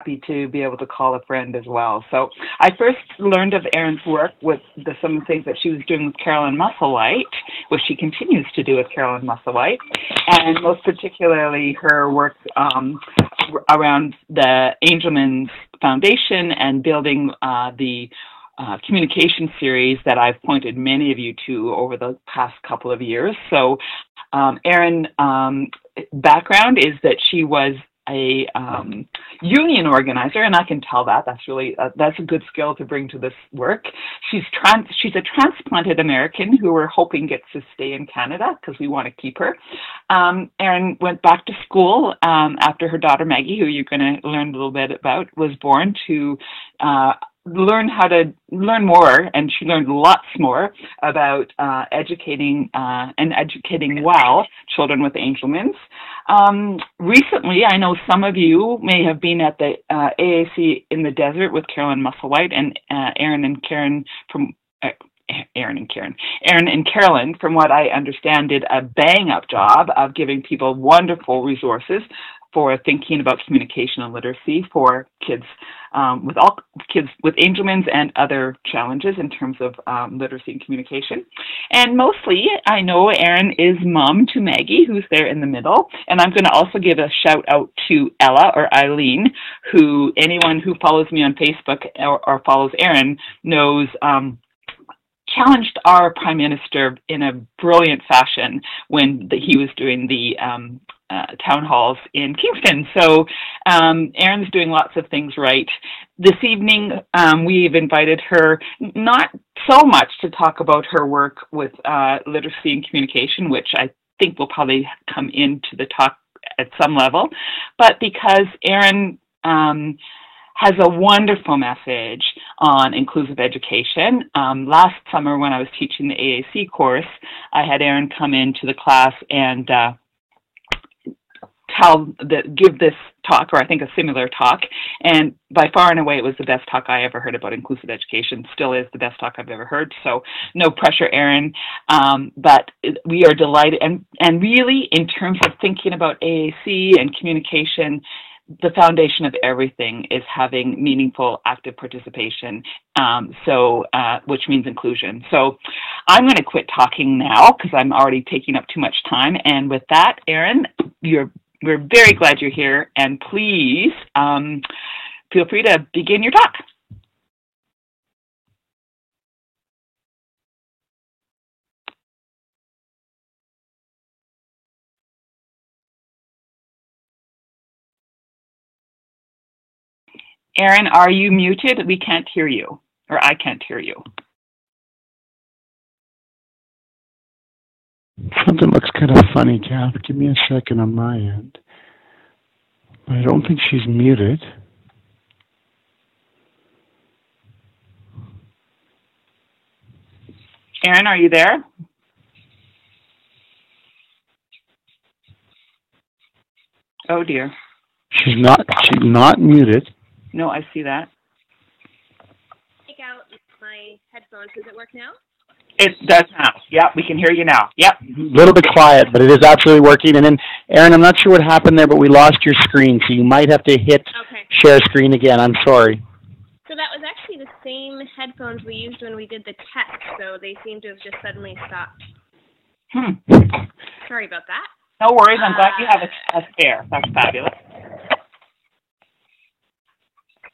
happy to be able to call a friend as well. So I first learned of Erin's work with some of the things that she was doing with Carolyn Musselwhite, which she continues to do with Carolyn Musselwhite, and most particularly her work around the Angelman's Foundation and building the communication series that I've pointed many of you to over the past couple of years. So Erin's background is that she was a union organizer, and I can tell that's really that's a good skill to bring to this work. She's a transplanted American who we're hoping gets to stay in Canada because we want to keep her. Erin went back to school after her daughter Maggie, who you're going to learn a little bit about, was born, to learn how to learn more, and she learned lots more about educating well children with Angelman's. Recently, I know some of you may have been at the AAC in the desert with Carolyn Musselwhite and Erin and Carolyn, from what I understand, did a bang-up job of giving people wonderful resources for thinking about communication and literacy for kids with Angelman's and other challenges in terms of literacy and communication. And mostly, I know Erin is mom to Maggie, who's there in the middle. And I'm going to also give a shout out to Ella or Eileen, who anyone who follows me on Facebook or follows Erin knows challenged our Prime Minister in a brilliant fashion when he was doing the town halls in Kingston. So Erin's doing lots of things right. This evening, we've invited her not so much to talk about her work with literacy and communication, which I think will probably come into the talk at some level, but because Erin has a wonderful message on inclusive education. Last summer when I was teaching the AAC course, I had Erin come into the class and give this talk, or I think a similar talk, and by far and away it was the best talk I ever heard about inclusive education. Still is the best talk I've ever heard, so no pressure, Erin, but we are delighted, and really in terms of thinking about AAC and communication, the foundation of everything is having meaningful active participation, which means inclusion. So I'm going to quit talking now because I'm already taking up too much time, and with that, Erin, we're very glad you're here, and please feel free to begin your talk. Erin, are you muted? We can't hear you, or I can't hear you. Something looks kind of funny, Kath. Give me a second on my end. I don't think she's muted. Erin, are you there? Oh dear. She's not muted. No, I see that. Take out my headphones. Does it work now? It does now. Yep, we can hear you now. Yep. A little bit quiet, but it is absolutely working. And then, Erin, I'm not sure what happened there, but we lost your screen, so you might have to hit share screen again. I'm sorry. So that was actually the same headphones we used when we did the test, so they seem to have just suddenly stopped. Sorry about that. No worries. I'm glad you have a spare. That's fabulous.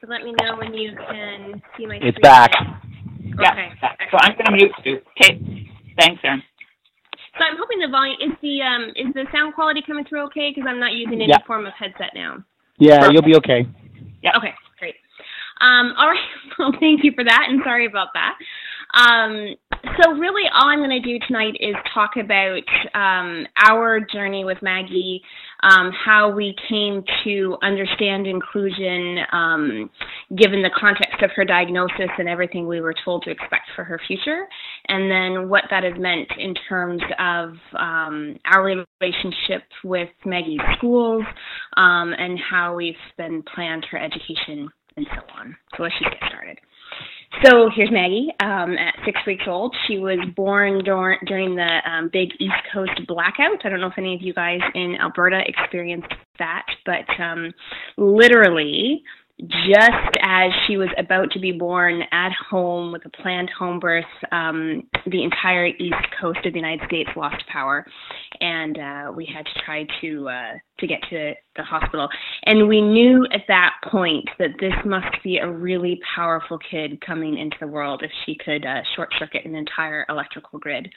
So let me know when you can see my screen. It's back. Yeah. Okay. So I'm going to mute you. Okay. Thanks, Erin. So I'm hoping the volume is the sound quality coming through okay, because I'm not using any form of headset now. Yeah, perfect. You'll be okay. Yeah. Okay. Great. All right. Well, thank you for that, and sorry about that. So really, all I'm going to do tonight is talk about our journey with Maggie, how we came to understand inclusion, given the context of her diagnosis and everything we were told to expect for her future, and then what that has meant in terms of our relationship with Maggie's schools, and how we've then planned her education and so on. So let's just get started. So here's Maggie. At 6 weeks old, she was born during the big East Coast blackout. I don't know if any of you guys in Alberta experienced that, but literally just as she was about to be born at home with a planned home birth, the entire east coast of the United States lost power, and we had to try to get to the hospital. And we knew at that point that this must be a really powerful kid coming into the world if she could short circuit an entire electrical grid.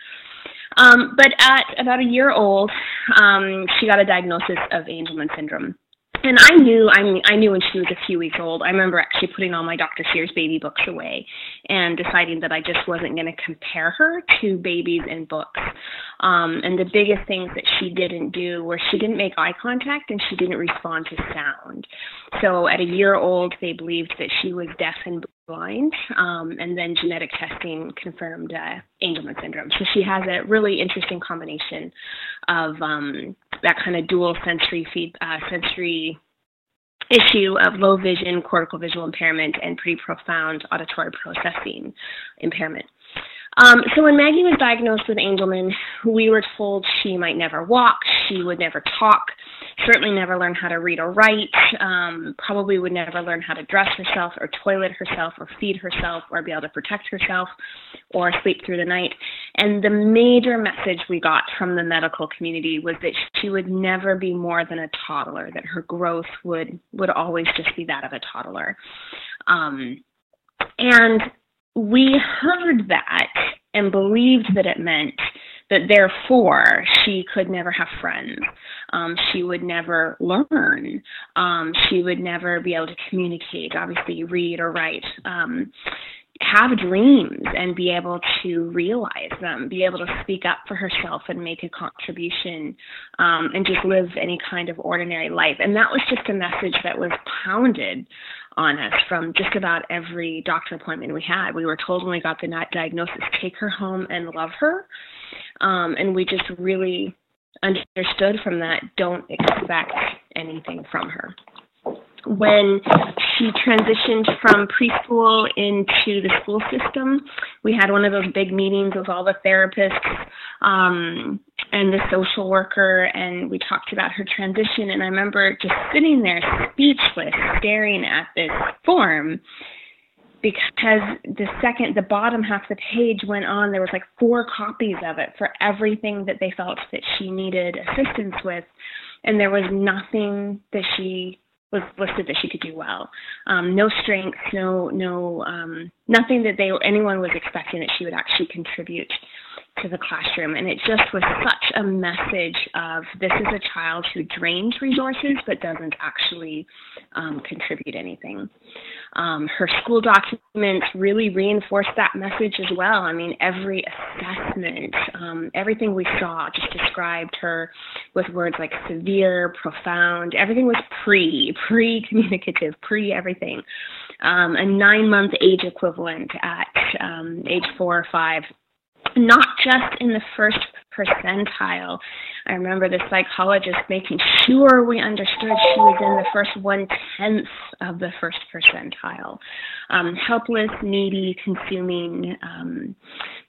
But at about a year old, she got a diagnosis of Angelman syndrome. And I knew when she was a few weeks old. I remember actually putting all my Dr. Sears baby books away and deciding that I just wasn't going to compare her to babies in books. And the biggest things that she didn't do were she didn't make eye contact and she didn't respond to sound. So at a year old, they believed that she was deaf and blind, and then genetic testing confirmed Angelman syndrome. So she has a really interesting combination of that kind of dual sensory issue of low vision, cortical visual impairment, and pretty profound auditory processing impairment. So when Maggie was diagnosed with Angelman, we were told she might never walk, she would never talk, certainly never learn how to read or write, probably would never learn how to dress herself or toilet herself or feed herself or be able to protect herself or sleep through the night. And the major message we got from the medical community was that she would never be more than a toddler, that her growth would always just be that of a toddler. And we heard that and believed that it meant that therefore she could never have friends, she would never learn, she would never be able to communicate, obviously read or write, have dreams and be able to realize them, be able to speak up for herself and make a contribution, and just live any kind of ordinary life. And that was just a message that was pounded on us from just about every doctor appointment we had. We were told when we got the diagnosis, take her home and love her. And we just really understood from that, don't expect anything from her. When she transitioned from preschool into the school system, we had one of those big meetings with all the therapists and the social worker, and we talked about her transition. And I remember just sitting there speechless, staring at this form, because the bottom half of the page went on, there was like 4 copies of it for everything that they felt that she needed assistance with, and there was nothing that she was listed that she could do well. No strengths, nothing that anyone was expecting that she would actually contribute to the classroom. And it just was such a message of this is a child who drains resources but doesn't actually contribute anything. Her school documents really reinforced that message as well. I mean, every assessment, everything we saw just described her with words like severe, profound. Everything was pre-communicative, pre-everything. A 9-month age equivalent at age 4 or 5, not just in the first percentile. I remember the psychologist making sure we understood she was in the first 1/10 of the first percentile. Helpless, needy, consuming,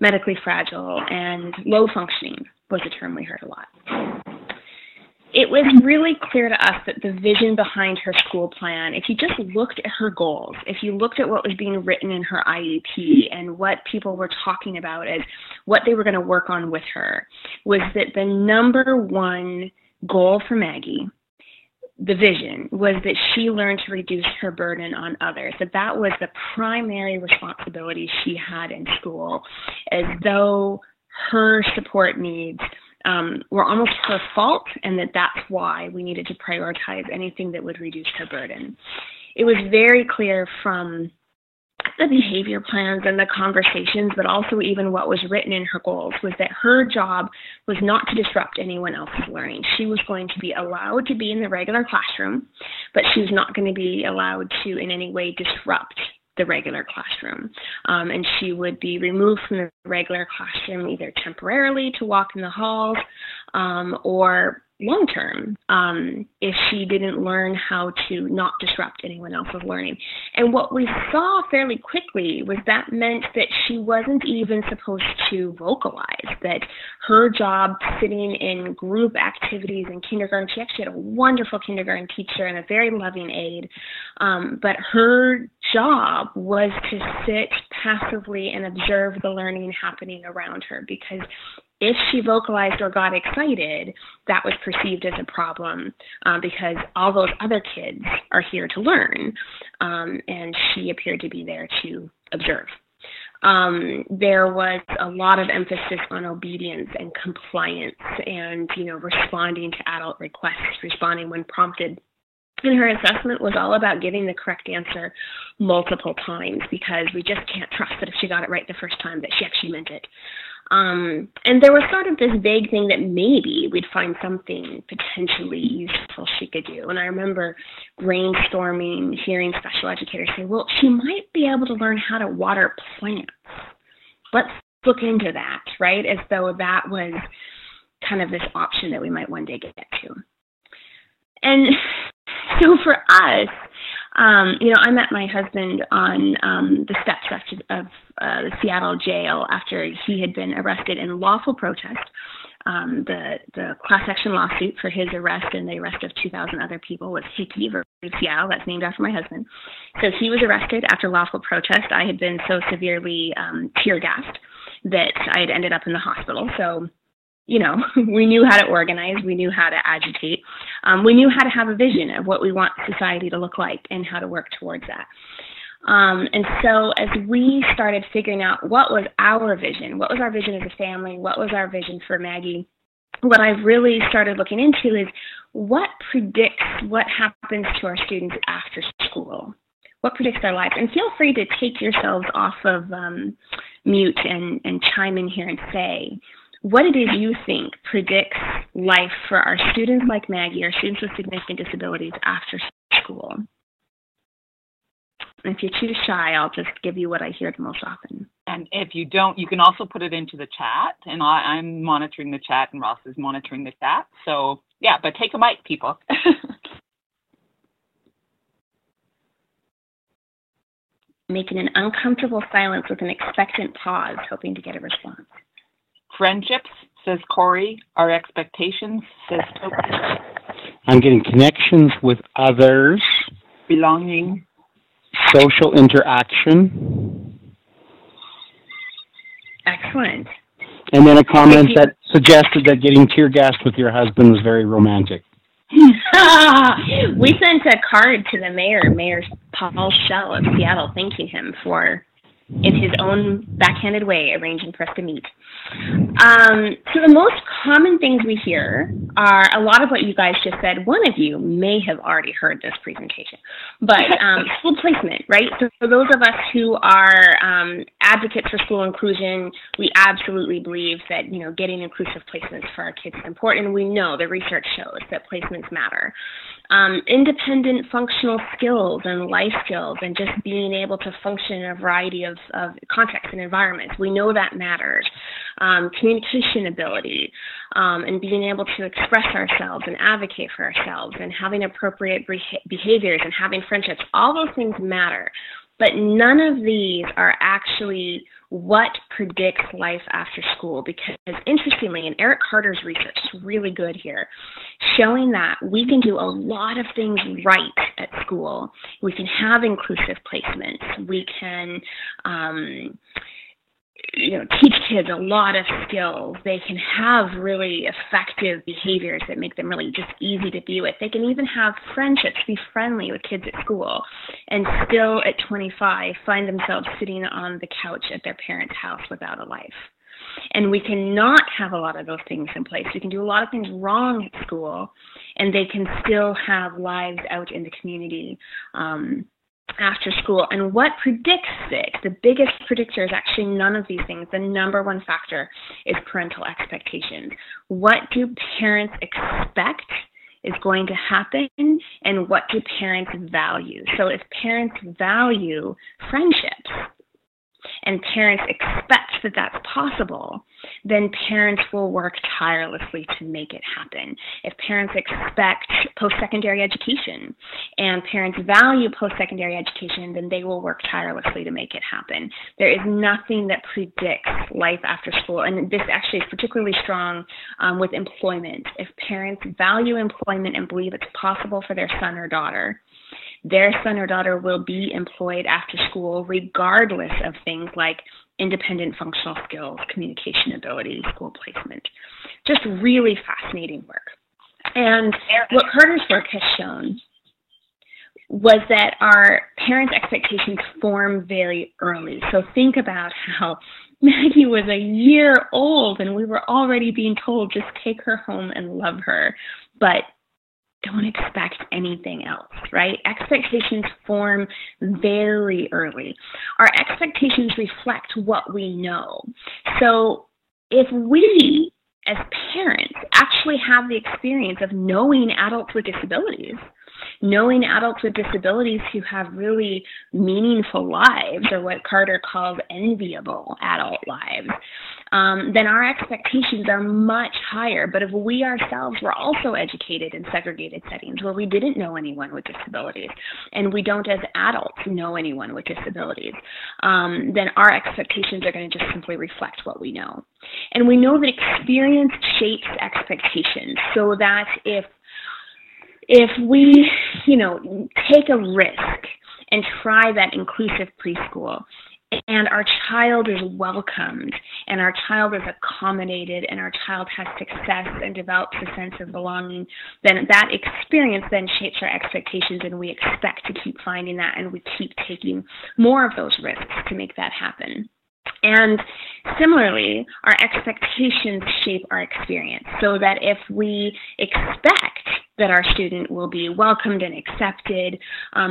medically fragile, and low functioning was a term we heard a lot. It was really clear to us that the vision behind her school plan, if you just looked at her goals, if you looked at what was being written in her IEP and what people were talking about as what they were going to work on with her, was that the number one goal for Maggie, the vision, was that she learned to reduce her burden on others, that was the primary responsibility she had in school, as though her support needs were almost her fault, and that's why we needed to prioritize anything that would reduce her burden. It was very clear from the behavior plans and the conversations, but also even what was written in her goals, was that her job was not to disrupt anyone else's learning. She was going to be allowed to be in the regular classroom, but she was not going to be allowed to in any way disrupt the regular classroom, and she would be removed from the regular classroom either temporarily to walk in the halls or long-term if she didn't learn how to not disrupt anyone else's learning. And what we saw fairly quickly was that meant that she wasn't even supposed to vocalize, that her job sitting in group activities in kindergarten, she actually had a wonderful kindergarten teacher and a very loving aide, but her job was to sit passively and observe the learning happening around her, because if she vocalized or got excited, that was perceived as a problem because all those other kids are here to learn, and she appeared to be there to observe. There was a lot of emphasis on obedience and compliance and, you know, responding to adult requests, responding when prompted. And her assessment was all about getting the correct answer multiple times, because we just can't trust that if she got it right the first time that she actually meant it. And there was sort of this vague thing that maybe we'd find something potentially useful she could do. And I remember brainstorming, hearing special educators say, well, she might be able to learn how to water plants. Let's look into that, right? As though that was kind of this option that we might one day get to. And so for us, you know, I met my husband on the steps of the Seattle jail after he had been arrested in lawful protest, the class action lawsuit for his arrest and the arrest of 2,000 other people was Hikki v. Seattle. That's named after my husband. So he was arrested after lawful protest. I had been so severely tear gassed that I had ended up in the hospital. So, you know, we knew how to organize, we knew how to agitate, we knew how to have a vision of what we want society to look like and how to work towards that. And so as we started figuring out what was our vision, what was our vision as a family, what was our vision for Maggie, what I really started looking into is what predicts what happens to our students after school. What predicts their lives? And feel free to take yourselves off of mute and chime in here and say what it is you think predicts life for our students like Maggie, or students with significant disabilities after school. And if you're too shy, I'll just give you what I hear the most often. And if you don't, you can also put it into the chat. And I'm monitoring the chat and Ross is monitoring the chat. So yeah, but take a mic, people. Making an uncomfortable silence with an expectant pause, hoping to get a response. Friendships, says Corey. Our expectations, says Toby. I'm getting connections with others. Belonging. Social interaction. Excellent. And then a comment that suggested that getting tear gassed with your husband was very romantic. We sent a card to the mayor, Mayor Paul Schell of Seattle, thanking him for, in his own backhanded way, arranging for us to meet. So the most common things we hear are a lot of what you guys just said. One of you may have already heard this presentation, but school placement, right? So for those of us who are advocates for school inclusion, we absolutely believe that, you know, getting inclusive placements for our kids is important. We know the research shows that placements matter. Independent functional skills and life skills and just being able to function in a variety of contexts and environments. We know that matters. Communication ability and being able to express ourselves and advocate for ourselves and having appropriate behaviors and having friendships. All those things matter, but none of these are actually what predicts life after school, because interestingly, and Eric Carter's research is really good here, showing that we can do a lot of things right at school. We can have inclusive placements. We can you know, teach kids a lot of skills. They can have really effective behaviors that make them really just easy to be with. They can even have friendships, be friendly with kids at school, and still at 25 find themselves sitting on the couch at their parents' house without a life. And we cannot have a lot of those things in place. We can do a lot of things wrong at school, and they can still have lives out in the community after school. And what predicts it, the biggest predictor is actually none of these things. The number one factor is parental expectations. What do parents expect is going to happen, and what do parents value? So if parents value friendships and parents expect that that's possible, then parents will work tirelessly to make it happen. If parents expect post-secondary education and parents value post-secondary education, then they will work tirelessly to make it happen. There is nothing that predicts life after school, and this actually is particularly strong with employment. If parents value employment and believe it's possible for their son or daughter, their son or daughter will be employed after school regardless of things like independent functional skills, communication ability, school placement. Just really fascinating work. And what Carter's work has shown was that our parents' expectations form very early. So think about how Maggie was a year old and we were already being told, just take her home and love her. But don't expect anything else, right? Expectations form very early. Our expectations reflect what we know. So if we, as parents, actually have the experience of knowing adults with disabilities, knowing adults with disabilities who have really meaningful lives, or what Carter calls enviable adult lives, then our expectations are much higher. But if we ourselves were also educated in segregated settings where we didn't know anyone with disabilities, and we don't as adults know anyone with disabilities, then our expectations are going to just simply reflect what we know. And we know that experience shapes expectations, so that if we, you know, take a risk and try that inclusive preschool, and our child is welcomed, and our child is accommodated, and our child has success and develops a sense of belonging, then that experience then shapes our expectations, and we expect to keep finding that, and we keep taking more of those risks to make that happen. And similarly, our expectations shape our experience, so that if we expect that our student will be welcomed and accepted,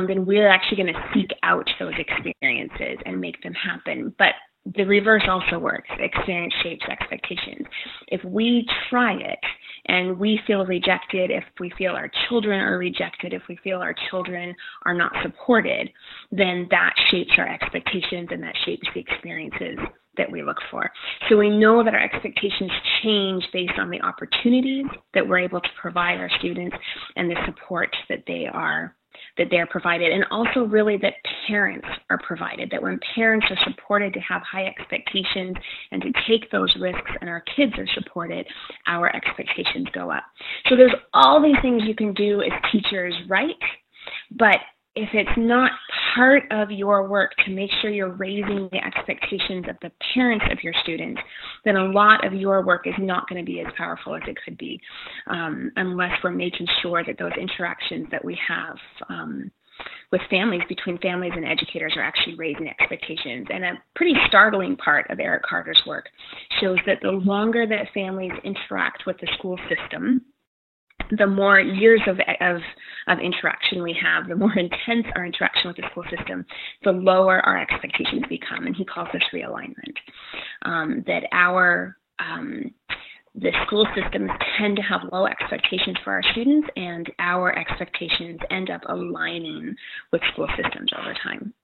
then we're actually going to seek out those experiences and make them happen. But the reverse also works. Experience shapes expectations. If we try it and we feel rejected, if we feel our children are rejected, if we feel our children are not supported, then that shapes our expectations and that shapes the experiences that we look for. So we know that our expectations change based on the opportunities that we're able to provide our students and the support that they're provided, and also really that parents are provided, that when parents are supported to have high expectations and to take those risks, and our kids are supported, our expectations go up. So there's all these things you can do as teachers, right? But if it's not part of your work to make sure you're raising the expectations of the parents of your students, then a lot of your work is not going to be as powerful as it could be, unless we're making sure that those interactions that we have with families, between families and educators, are actually raising expectations. And a pretty startling part of Eric Carter's work shows that the longer that families interact with the school system, the more years of interaction we have, the more intense our interaction with the school system, the lower our expectations become. And he calls this realignment, that the school systems tend to have low expectations for our students, and our expectations end up aligning with school systems over time.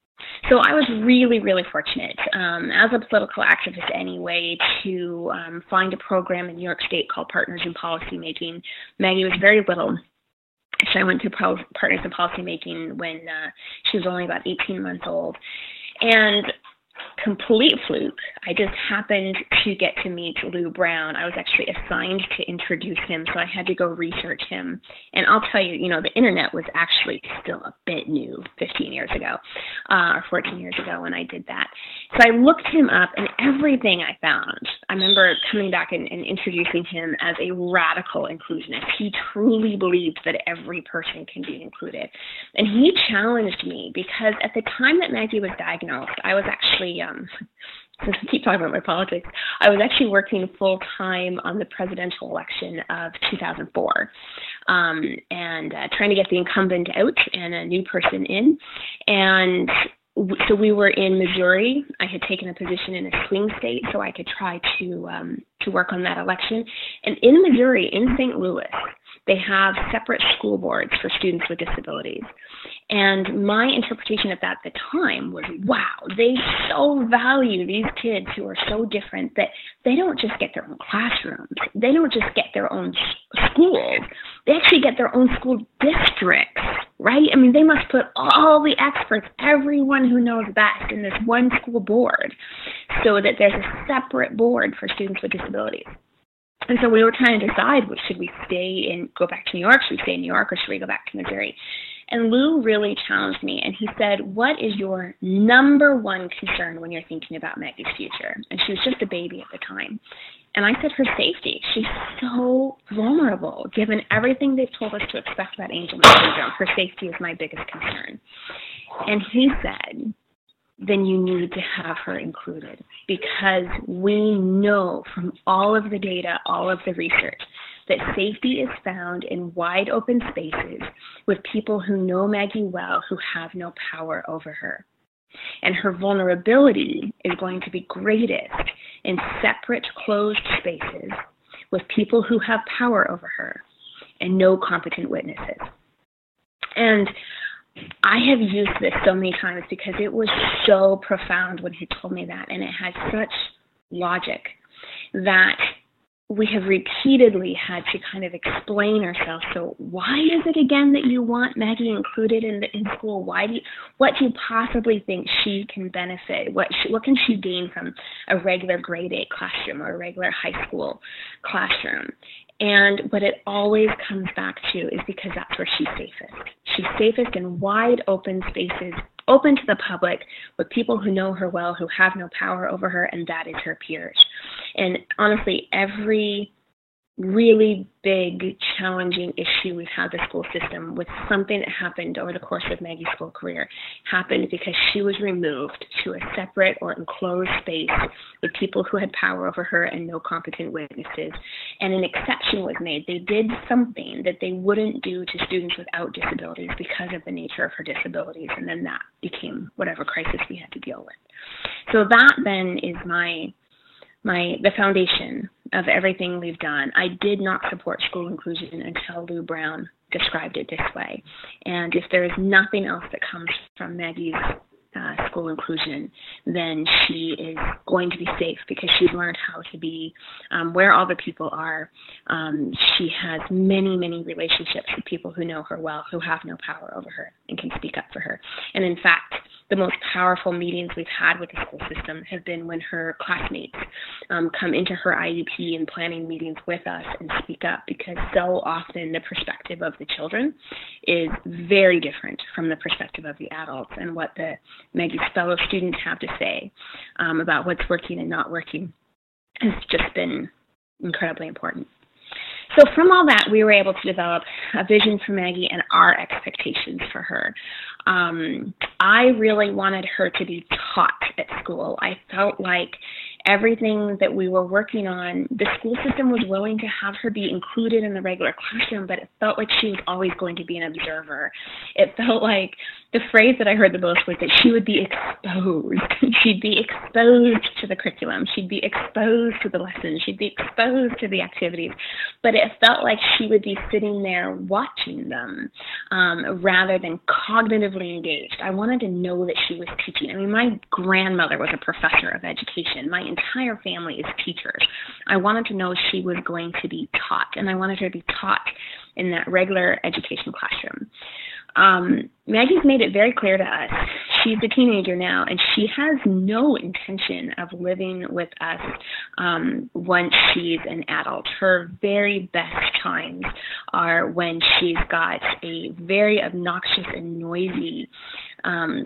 So I was really, really fortunate, as a political activist anyway, to find a program in New York State called Partners in Policymaking. Maggie was very little. Actually, I went to Partners in Policymaking when she was only about 18 months old. And complete fluke, I just happened to get to meet Lou Brown. I was actually assigned to introduce him, so I had to go research him. And I'll tell you, you know, the internet was actually still a bit new 15 years ago, or 14 years ago when I did that. So I looked him up, and everything I found, I remember coming back and introducing him as a radical inclusionist. He truly believed that every person can be included. And he challenged me, because at the time that Maggie was diagnosed, I was actually, since I keep talking about my politics, I was actually working full-time on the presidential election of 2004, and trying to get the incumbent out and a new person in. And so we were in Missouri. I had taken a position in a swing state so I could try to work on that election. And in Missouri, in St. Louis, They have separate school boards for students with disabilities. And my interpretation of that at the time was, wow, they so value these kids who are so different that they don't just get their own classrooms. They don't just get their own schools. They actually get their own school districts, right? I mean, they must put all the experts, everyone who knows best in this one school board so that there's a separate board for students with disabilities. And so we were trying to decide, well, should we stay and go back to New York? Should we stay in New York or should we go back to Missouri? And Lou really challenged me, and he said, what is your number one concern when you're thinking about Maggie's future? And she was just a baby at the time. And I said, her safety. She's so vulnerable. Given everything they've told us to expect about Angelman syndrome, her safety is my biggest concern. And he said, then you need to have her included, because we know from all of the data, all of the research, that safety is found in wide open spaces with people who know Maggie well, who have no power over her. And her vulnerability is going to be greatest in separate, closed spaces with people who have power over her and no competent witnesses. And I have used this so many times because it was so profound when he told me that, and it had such logic that we have repeatedly had to kind of explain ourselves. So why is it again that you want Maggie included in school? Why do you, what do you possibly think she can benefit? What can she gain from a regular grade 8 classroom or a regular high school classroom? And what it always comes back to is because that's where she's safest. She's safest in wide open spaces, open to the public, with people who know her well, who have no power over her, and that is her peers. And honestly, every really big, challenging issue we've had the school system with something that happened over the course of Maggie's school career happened because she was removed to a separate or enclosed space with people who had power over her and no competent witnesses. And an exception was made. They did something that they wouldn't do to students without disabilities because of the nature of her disabilities. And then that became whatever crisis we had to deal with. So that then is the foundation of everything we've done. I did not support school inclusion until Lou Brown described it this way. And if there is nothing else that comes from Maggie's school inclusion, then she is going to be safe because she's learned how to be where all the people are. She has many, many relationships with people who know her well, who have no power over her and can speak up for her. And in fact, the most powerful meetings we've had with the school system have been when her classmates come into her IEP and planning meetings with us and speak up, because so often the perspective of the children is very different from the perspective of the adults and what the Maggie's fellow students have to say about what's working and not working has just been incredibly important. So from all that, we were able to develop a vision for Maggie and our expectations for her. I really wanted her to be taught at school. I felt like everything that we were working on, the school system was willing to have her be included in the regular classroom, but it felt like she was always going to be an observer. It felt like the phrase that I heard the most was that she would be exposed. She'd be exposed to the curriculum. She'd be exposed to the lessons. She'd be exposed to the activities. But it felt like she would be sitting there watching them rather than cognitively engaged. I wanted to know that she was teaching. I mean, my grandmother was a professor of education. My entire family is teachers. I wanted to know she was going to be taught, and I wanted her to be taught in that regular education classroom. Maggie's made it very clear to us. She's a teenager now, and she has no intention of living with us once she's an adult. Her very best times are when she's got a very obnoxious and noisy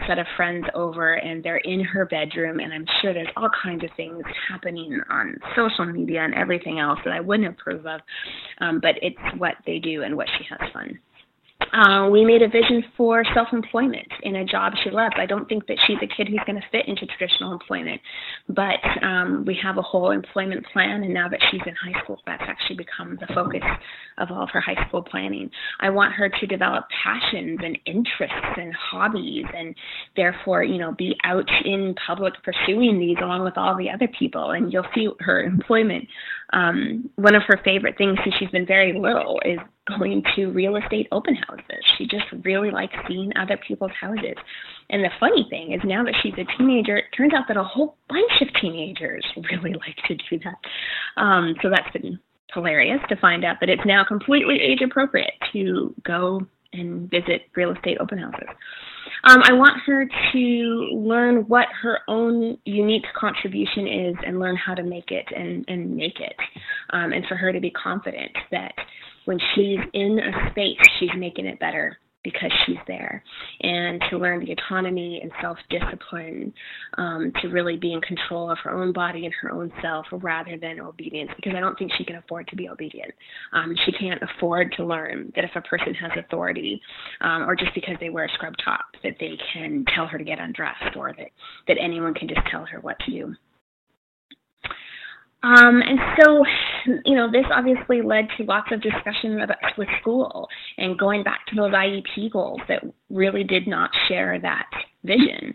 set of friends over, and they're in her bedroom, and I'm sure there's all kinds of things happening on social media and everything else that I wouldn't approve of, but it's what they do and what she has fun. We made a vision for self-employment in a job she loves. I don't think that she's a kid who's going to fit into traditional employment, but we have a whole employment plan, and now that she's in high school, that's actually become the focus of all of her high school planning. I want her to develop passions and interests and hobbies, and therefore, you know, be out in public pursuing these along with all the other people, and you'll see her employment One of her favorite things since she's been very little is going to real estate open houses. She just really likes seeing other people's houses. And the funny thing is, now that she's a teenager, it turns out that a whole bunch of teenagers really like to do that. So that's been hilarious to find out that it's now completely age appropriate to go and visit real estate open houses. I want her to learn what her own unique contribution is and learn how to make it and make it. And for her to be confident that when she's in a space, she's making it better because she's there. And to learn the autonomy and self-discipline, to really be in control of her own body and her own self rather than obedience, because I don't think she can afford to be obedient. She can't afford to learn that if a person has authority, or just because they wear a scrub top, that they can tell her to get undressed, or that anyone can just tell her what to do. And so, you know, this obviously led to lots of discussion with school and going back to those IEP goals that really did not share that vision.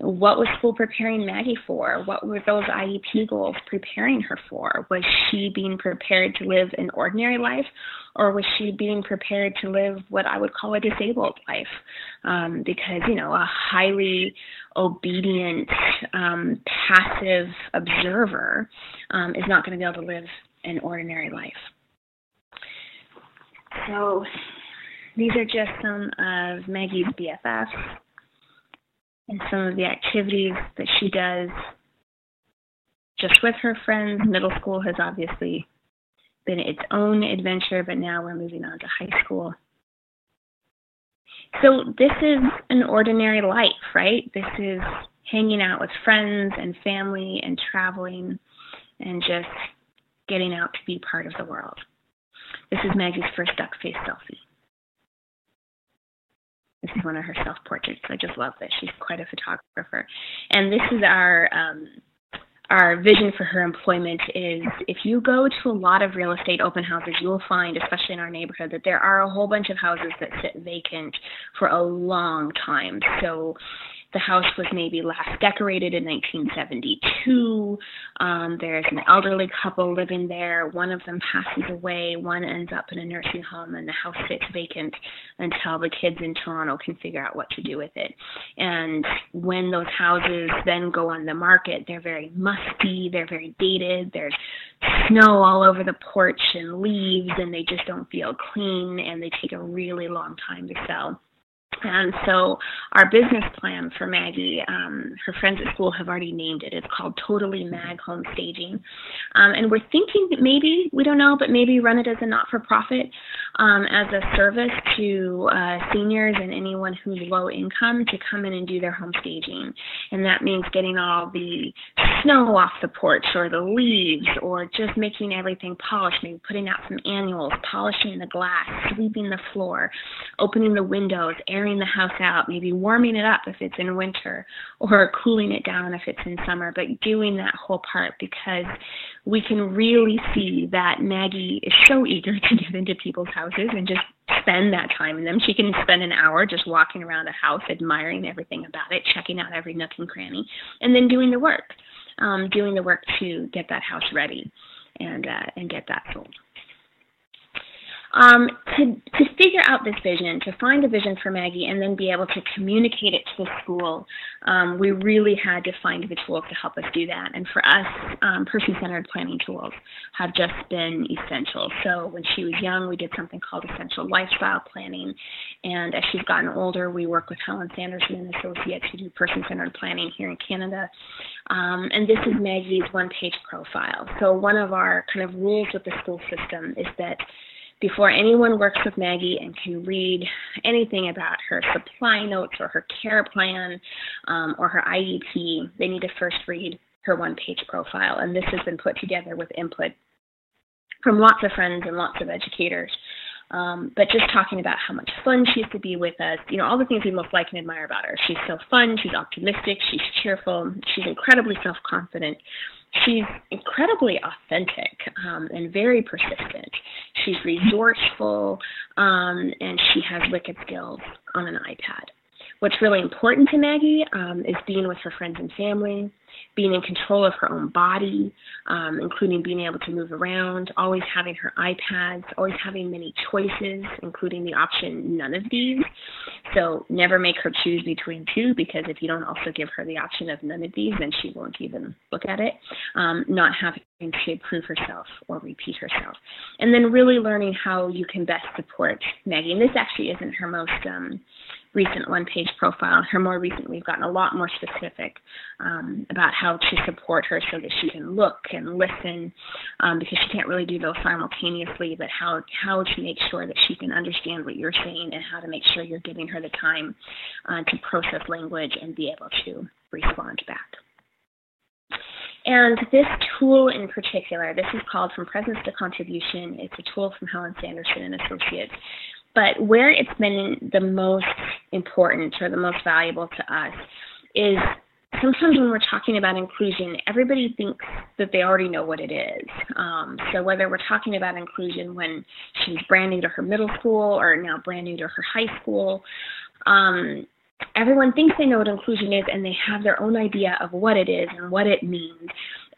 What was school preparing Maggie for? What were those IEP goals preparing her for? Was she being prepared to live an ordinary life, or was she being prepared to live what I would call a disabled life? Because, you know, a highly obedient, passive observer is not going to be able to live an ordinary life. So these are just some of Maggie's BFFs and some of the activities that she does just with her friends. Middle school has obviously been its own adventure, but now we're moving on to high school. So this is an ordinary life, right? This is hanging out with friends and family and traveling and just getting out to be part of the world. This is Maggie's first duck face selfie. This is one of her self-portraits. I just love this. She's quite a photographer. And this is our vision for her employment is, if you go to a lot of real estate open houses, you will find, especially in our neighborhood, that there are a whole bunch of houses that sit vacant for a long time. So the house was maybe last decorated in 1972. There's an elderly couple living there. One of them passes away. One ends up in a nursing home, and the house sits vacant until the kids in Toronto can figure out what to do with it. And when those houses then go on the market, they're very musty, they're very dated, there's snow all over the porch and leaves, and they just don't feel clean, and they take a really long time to sell. And so our business plan for Maggie, her friends at school have already named it. It's called Totally Mag Home Staging. And we're thinking that maybe, we don't know, but maybe run it as a not-for-profit, as a service to seniors and anyone who's low income to come in and do their home staging. And that means getting all the snow off the porch or the leaves, or just making everything polished, maybe putting out some annuals, polishing the glass, sweeping the floor, opening the windows, airing the house out, maybe warming it up if it's in winter, or cooling it down if it's in summer, but doing that whole part, because we can really see that Maggie is so eager to get into people's houses and just spend that time in them. She can spend an hour just walking around a house, admiring everything about it, checking out every nook and cranny, and then doing the work to get that house ready and get that sold. To figure out this vision, to find a vision for Maggie and then be able to communicate it to the school, we really had to find the tools to help us do that. And for us, person-centered planning tools have just been essential. So when she was young, we did something called essential lifestyle planning. And as she's gotten older, we work with Helen Sanderson and Associates who do person-centered planning here in Canada. And this is Maggie's one-page profile. So one of our kind of rules with the school system is that before anyone works with Maggie and can read anything about her supply notes or her care plan or her IEP, they need to first read her one-page profile. And this has been put together with input from lots of friends and lots of educators. But just talking about how much fun she has to be with us, you know, all the things we most like and admire about her. She's so fun, she's optimistic, she's cheerful, she's incredibly self-confident. She's incredibly authentic and very persistent. She's resourceful, and she has wicked skills on an iPad. What's really important to Maggie is being with her friends and family, being in control of her own body, including being able to move around, always having her iPads, always having many choices, including the option none of these. So never make her choose between two, because if you don't also give her the option of none of these, then she won't even look at it. Not having to prove herself or repeat herself. And then really learning how you can best support Maggie. And this actually isn't her most recent one-page profile. Her more recent, we've gotten a lot more specific about how to support her so that she can look and listen, because she can't really do those simultaneously, but how to make sure that she can understand what you're saying and how to make sure you're giving her the time to process language and be able to respond back. And this tool in particular, this is called From Presence to Contribution. It's a tool from Helen Sanderson and Associates. But where it's been the most important or the most valuable to us is sometimes when we're talking about inclusion, everybody thinks that they already know what it is. So whether we're talking about inclusion when she's brand new to her middle school or now brand new to her high school, everyone thinks they know what inclusion is, and they have their own idea of what it is and what it means.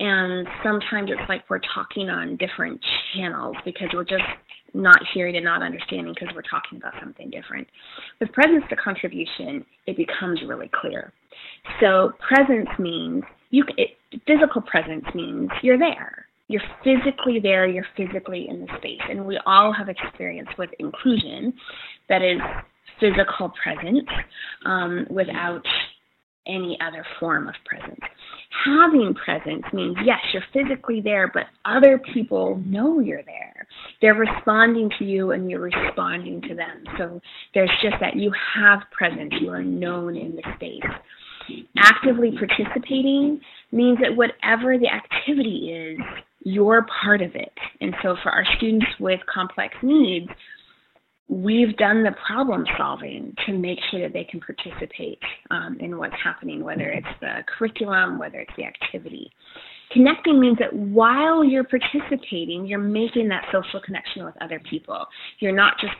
And sometimes it's like we're talking on different channels because we're just not hearing and not understanding because we're talking about something different. With presence to contribution, it becomes really clear. So presence means, physical presence means you're there. You're physically there, you're physically in the space. And we all have experience with inclusion that is physical presence without any other form of presence. Having presence means, yes, you're physically there, but other people know you're there. They're responding to you and you're responding to them. So there's just that you have presence, you are known in the space. Actively participating means that whatever the activity is, you're part of it. And so for our students with complex needs, we've done the problem solving to make sure that they can participate in what's happening, whether it's the curriculum, whether it's the activity. Connecting means that while you're participating, you're making that social connection with other people. You're not just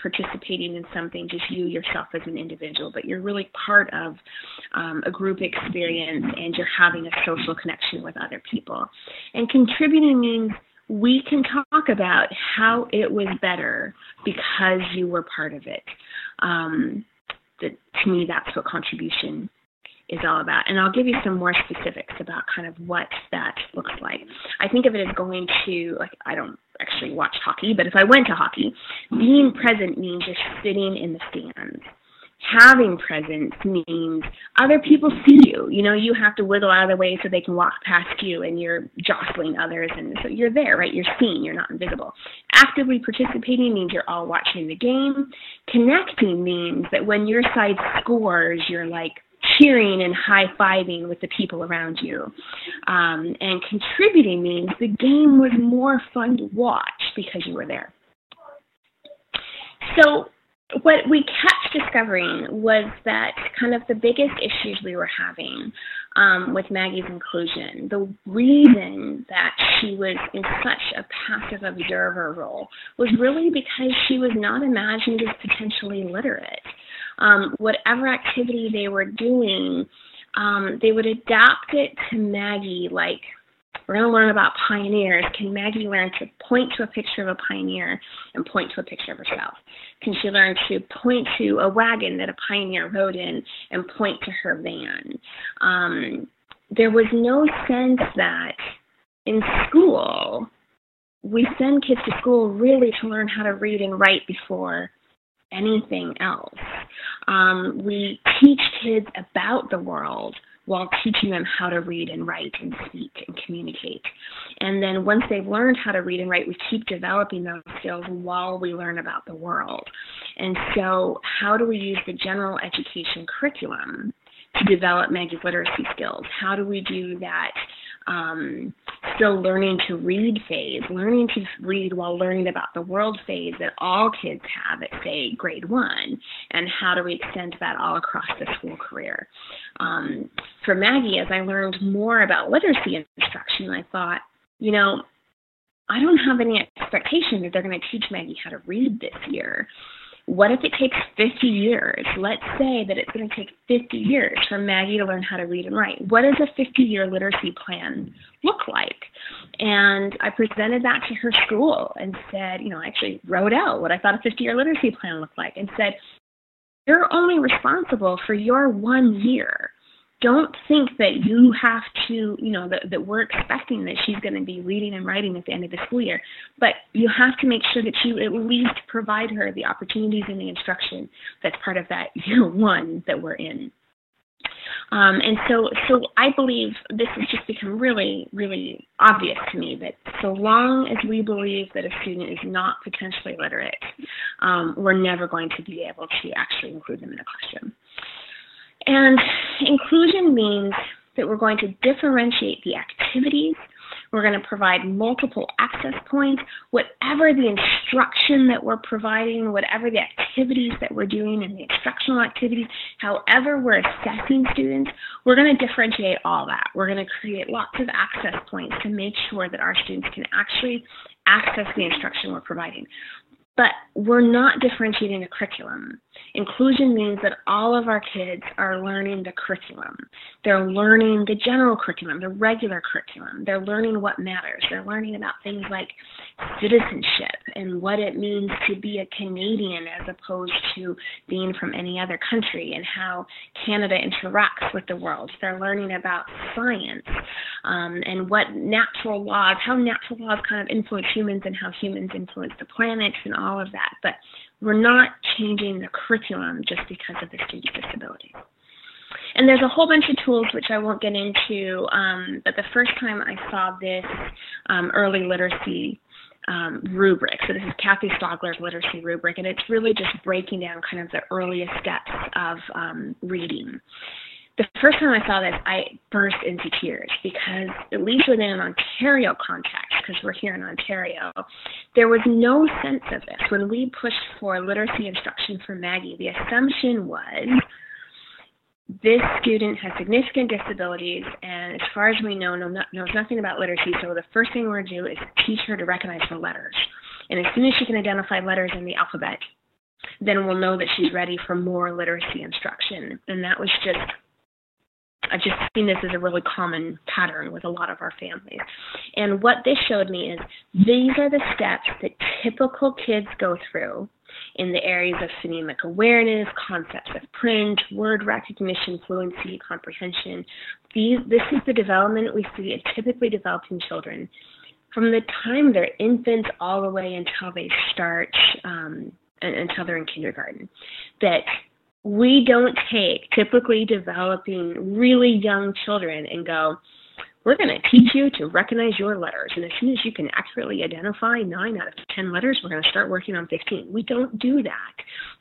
participating in something, just you yourself as an individual, but you're really part of a group experience and you're having a social connection with other people. And contributing means we can talk about how it was better because you were part of it. To me, that's what contribution is all about. And I'll give you some more specifics about kind of what that looks like. I think of it as going to, like, I don't actually watch hockey, but if I went to hockey, being present means you're sitting in the stands. Having presence means other people see you. You know, you have to wiggle out of the way so they can walk past you, and you're jostling others, and so you're there, right? You're seen, you're not invisible. Actively participating means you're all watching the game. Connecting means that when your side scores, you're like cheering and high-fiving with the people around you. And contributing means the game was more fun to watch because you were there. So what we kept discovering was that kind of the biggest issues we were having with Maggie's inclusion, the reason that she was in such a passive observer role was really because she was not imagined as potentially literate. Whatever activity they were doing, they would adapt it to Maggie, like, we're going to learn about pioneers. Can Maggie learn to point to a picture of a pioneer and point to a picture of herself? Can she learn to point to a wagon that a pioneer rode in and point to her van? There was no sense that in school, we send kids to school really to learn how to read and write before anything else. We teach kids about the world while teaching them how to read and write and speak and communicate. And then once they've learned how to read and write, we keep developing those skills while we learn about the world. And so how do we use the general education curriculum to develop Maggie's literacy skills? How do we do that still learning to read phase, learning to read while learning about the world phase that all kids have at, say, grade 1, and how do we extend that all across the school career? For Maggie, as I learned more about literacy instruction, I thought, you know, I don't have any expectation that they're going to teach Maggie how to read this year. What if it takes 50 years? Let's say that it's going to take 50 years for Maggie to learn how to read and write. What does a 50-year literacy plan look like? And I presented that to her school and said, I actually wrote out what I thought a 50-year literacy plan looked like and said, you're only responsible for your 1 year. Don't think that you have to, that we're expecting that she's going to be reading and writing at the end of the school year, but you have to make sure that you at least provide her the opportunities and the instruction that's part of that year one that we're in. And so I believe this has just become really, really obvious to me that so long as we believe that a student is not potentially literate, we're never going to be able to actually include them in the classroom. And inclusion means that we're going to differentiate the activities. We're going to provide multiple access points. Whatever the instruction that we're providing, whatever the activities that we're doing and the instructional activities, however we're assessing students, we're going to differentiate all that. We're going to create lots of access points to make sure that our students can actually access the instruction we're providing. But we're not differentiating the curriculum. Inclusion means that all of our kids are learning the curriculum. They're learning the general curriculum, the regular curriculum. They're learning what matters. They're learning about things like citizenship and what it means to be a Canadian as opposed to being from any other country and how Canada interacts with the world. They're learning about science and what natural laws, how natural laws kind of influence humans and how humans influence the planet and all of that, but we're not changing the curriculum just because of the student's disability. And there's a whole bunch of tools which I won't get into, but the first time I saw this early literacy rubric, so this is Kathy Stogler's literacy rubric, and it's really just breaking down kind of the earliest steps of reading. The first time I saw this, I burst into tears because, at least within an Ontario context, because we're here in Ontario, there was no sense of this. When we pushed for literacy instruction for Maggie, the assumption was this student has significant disabilities, and as far as we know, knows nothing about literacy, so the first thing we're going to do is teach her to recognize the letters. And as soon as she can identify letters in the alphabet, then we'll know that she's ready for more literacy instruction. And that was just... I've just seen this as a really common pattern with a lot of our families. And what this showed me is these are the steps that typical kids go through in the areas of phonemic awareness, concepts of print, word recognition, fluency, comprehension. This is the development we see in typically developing children from the time they're infants all the way until they start, until they're in kindergarten. That we don't take typically developing really young children and go, we're going to teach you to recognize your letters. And as soon as you can accurately identify 9 out of 10 letters, we're going to start working on 15. We don't do that.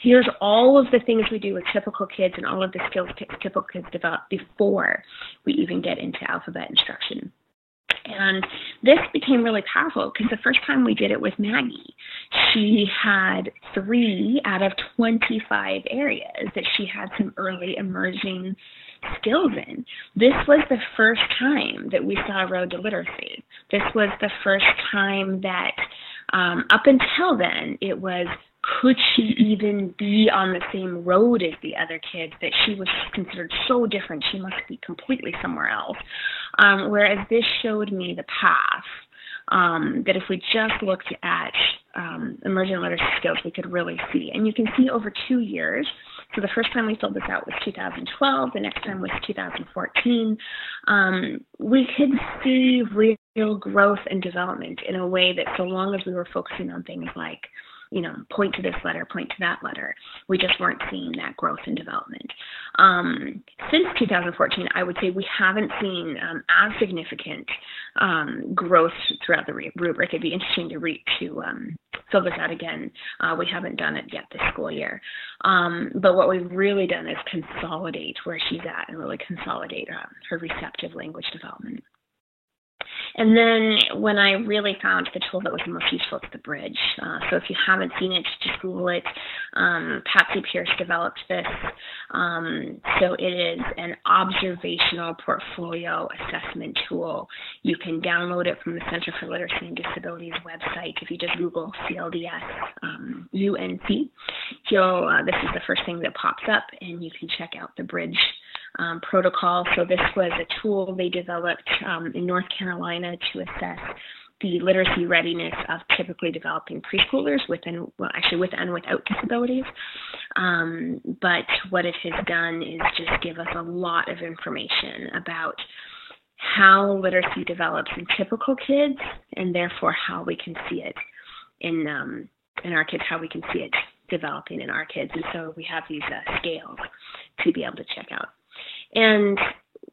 Here's all of the things we do with typical kids and all of the skills typical kids develop before we even get into alphabet instruction. And this became really powerful because the first time we did it with Maggie, she had 3 out of 25 areas that she had some early emerging skills in. This was the first time that we saw Road to Literacy. This was the first time that, up until then, it was, could she even be on the same road as the other kids, that she was considered so different, she must be completely somewhere else. Whereas this showed me the path, that if we just looked at emergent literacy skills, we could really see. And you can see over 2 years, so the first time we filled this out was 2012, the next time was 2014, we could see real growth and development in a way that so long as we were focusing on things like point to this letter, point to that letter. We just weren't seeing that growth and development. Since 2014, I would say we haven't seen as significant growth throughout the rubric. It'd be interesting to fill this out again. We haven't done it yet this school year. But what we've really done is consolidate where she's at and really consolidate her receptive language development. And then when I really found the tool that was most useful, it's the Bridge. So if you haven't seen it, just Google it. Patsy Pierce developed this. So it is an observational portfolio assessment tool. You can download it from the Center for Literacy and Disabilities website. If you just Google CLDS UNC, this is the first thing that pops up, and you can check out the Bridge protocol. So this was a tool they developed in North Carolina to assess the literacy readiness of typically developing preschoolers with and without disabilities. But what it has done is just give us a lot of information about how literacy develops in typical kids, and therefore how we can see it in our kids, how we can see it developing in our kids. And so we have these scales to be able to check out. And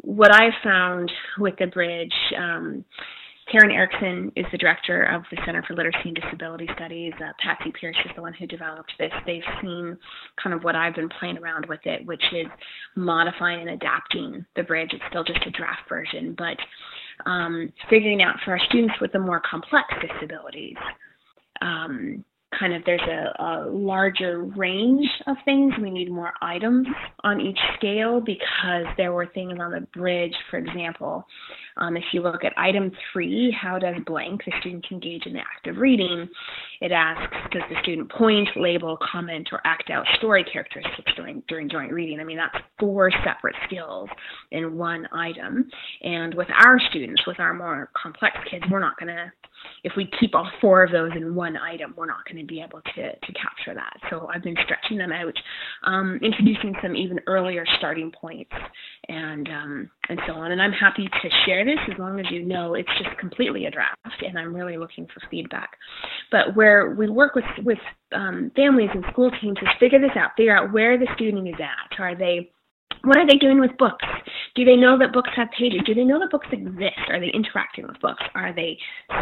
what I found with the Bridge, Karen Erickson is the director of the Center for Literacy and Disability Studies. Patsy Pierce is the one who developed this. They've seen kind of what I've been playing around with it, which is modifying and adapting the Bridge. It's still just a draft version, but figuring out for our students with the more complex disabilities, kind of there's a larger range of things. We need more items on each scale because there were things on the Bridge, for example. If you look at item 3, how does blank the student engage in the act of reading? It asks, does the student point, label, comment, or act out story characteristics during joint reading? I mean, that's 4 separate skills in one item. And with our students, with our more complex kids, we're not going to, if we keep all 4 of those in one item, we're not going to be able to capture that. So I've been stretching them out, introducing some even earlier starting points and so on. And I'm happy to share this as long as you know it's just completely a draft, and I'm really looking for feedback. But where we work with families and school teams is figure this out, figure out where the student is at. What are they doing with books? Do they know that books have pages? Do they know that books exist? Are they interacting with books? Are they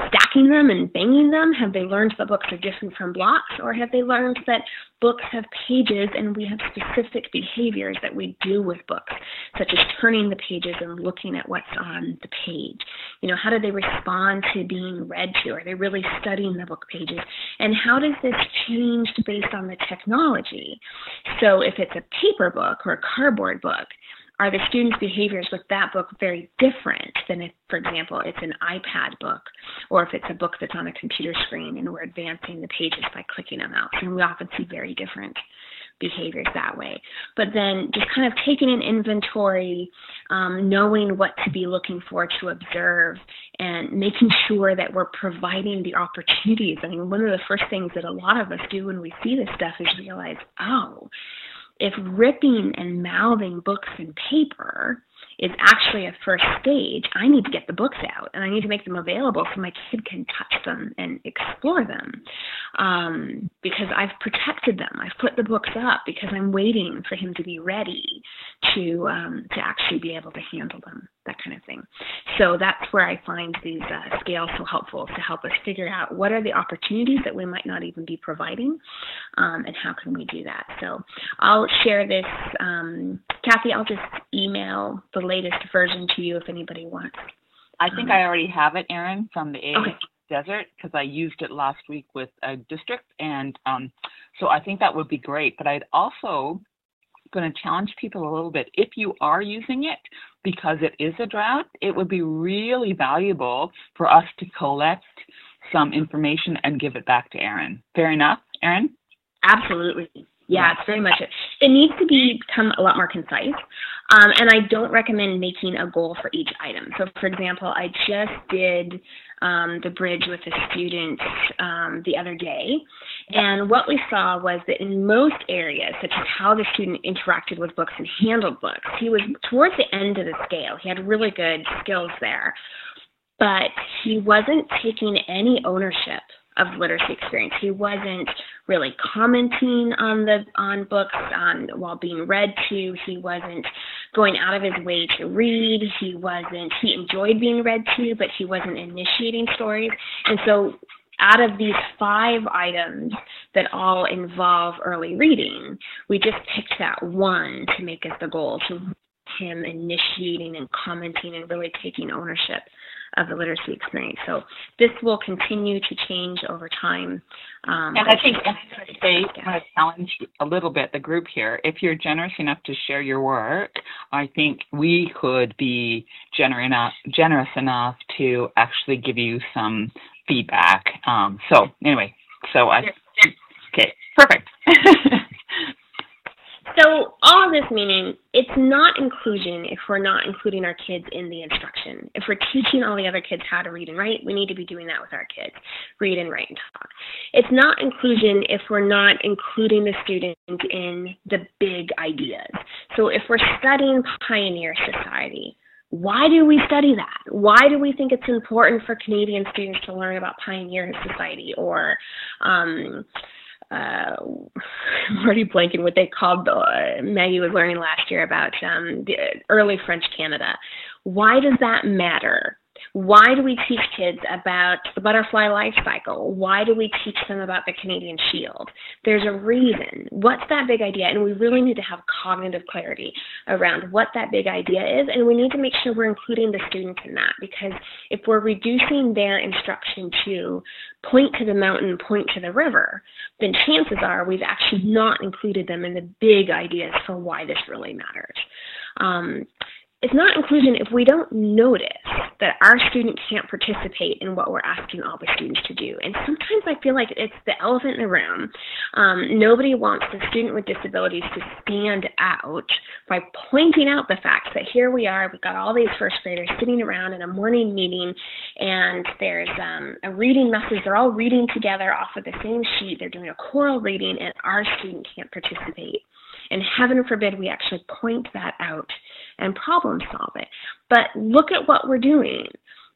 stacking them and banging them? Have they learned that books are different from blocks? Or have they learned that books have pages and we have specific behaviors that we do with books, such as turning the pages and looking at what's on the page? You know, how do they respond to being read to? Are they really studying the book pages? And how does this change based on the technology? So if it's a paper book or a cardboard book, are the students' behaviors with that book very different than if, for example, it's an iPad book, or if it's a book that's on a computer screen and we're advancing the pages by clicking a mouse? And we often see very different behaviors that way. But then just kind of taking an inventory, knowing what to be looking for to observe, and making sure that we're providing the opportunities. I mean, one of the first things that a lot of us do when we see this stuff is realize, oh, if ripping and mouthing books and paper is actually a first stage, I need to get the books out and I need to make them available so my kid can touch them and explore them, because I've protected them. I've put the books up because I'm waiting for him to be ready to actually be able to handle them, that kind of thing. So that's where I find these scales so helpful, to help us figure out what are the opportunities that we might not even be providing, and how can we do that. So I'll share this. Kathy, I'll just email the latest version to you if anybody wants. I think I already have it, Erin, from the AAC Desert, because I used it last week with a district, and so I think that would be great. But I'd also going to challenge people a little bit. If you are using it, because it is a draft, it would be really valuable for us to collect some information and give it back to Erin. Fair enough, Erin? Absolutely. Yeah, it's very much it. It needs to become a lot more concise, and I don't recommend making a goal for each item. So, for example, I just did the Bridge with a student the other day, and what we saw was that in most areas, such as how the student interacted with books and handled books, he was towards the end of the scale. He had really good skills there, but he wasn't taking any ownership of literacy experience. He wasn't really commenting on books while being read to. He wasn't going out of his way to read. He enjoyed being read to, but he wasn't initiating stories. And so out of these 5 items that all involve early reading, we just picked that one to make as the goal, to him initiating and commenting and really taking ownership of the literacy experience. So this will continue to change over time. And I think I want to challenge a little bit the group here. If you're generous enough to share your work, I think we could be generous enough to actually give you some feedback. So anyway, so I okay, perfect. So all this meaning, it's not inclusion if we're not including our kids in the instruction. If we're teaching all the other kids how to read and write, we need to be doing that with our kids, read and write and talk. It's not inclusion if we're not including the students in the big ideas. So if we're studying pioneer society, why do we study that? Why do we think it's important for Canadian students to learn about pioneer society or I'm already blanking what they called, Maggie was learning last year about the early French Canada. Why does that matter? Why do we teach kids about the butterfly life cycle? Why do we teach them about the Canadian Shield? There's a reason. What's that big idea? And we really need to have cognitive clarity around what that big idea is, and we need to make sure we're including the students in that, because if we're reducing their instruction to point to the mountain, point to the river, then chances are we've actually not included them in the big ideas for why this really matters. It's not inclusion if we don't notice that our student can't participate in what we're asking all the students to do. And sometimes I feel like it's the elephant in the room. Nobody wants the student with disabilities to stand out by pointing out the fact that here we are, we've got all these first graders sitting around in a morning meeting, and there's a reading message. They're all reading together off of the same sheet. They're doing a choral reading, and our student can't participate. And heaven forbid we actually point that out and problem solve it. But look at what we're doing.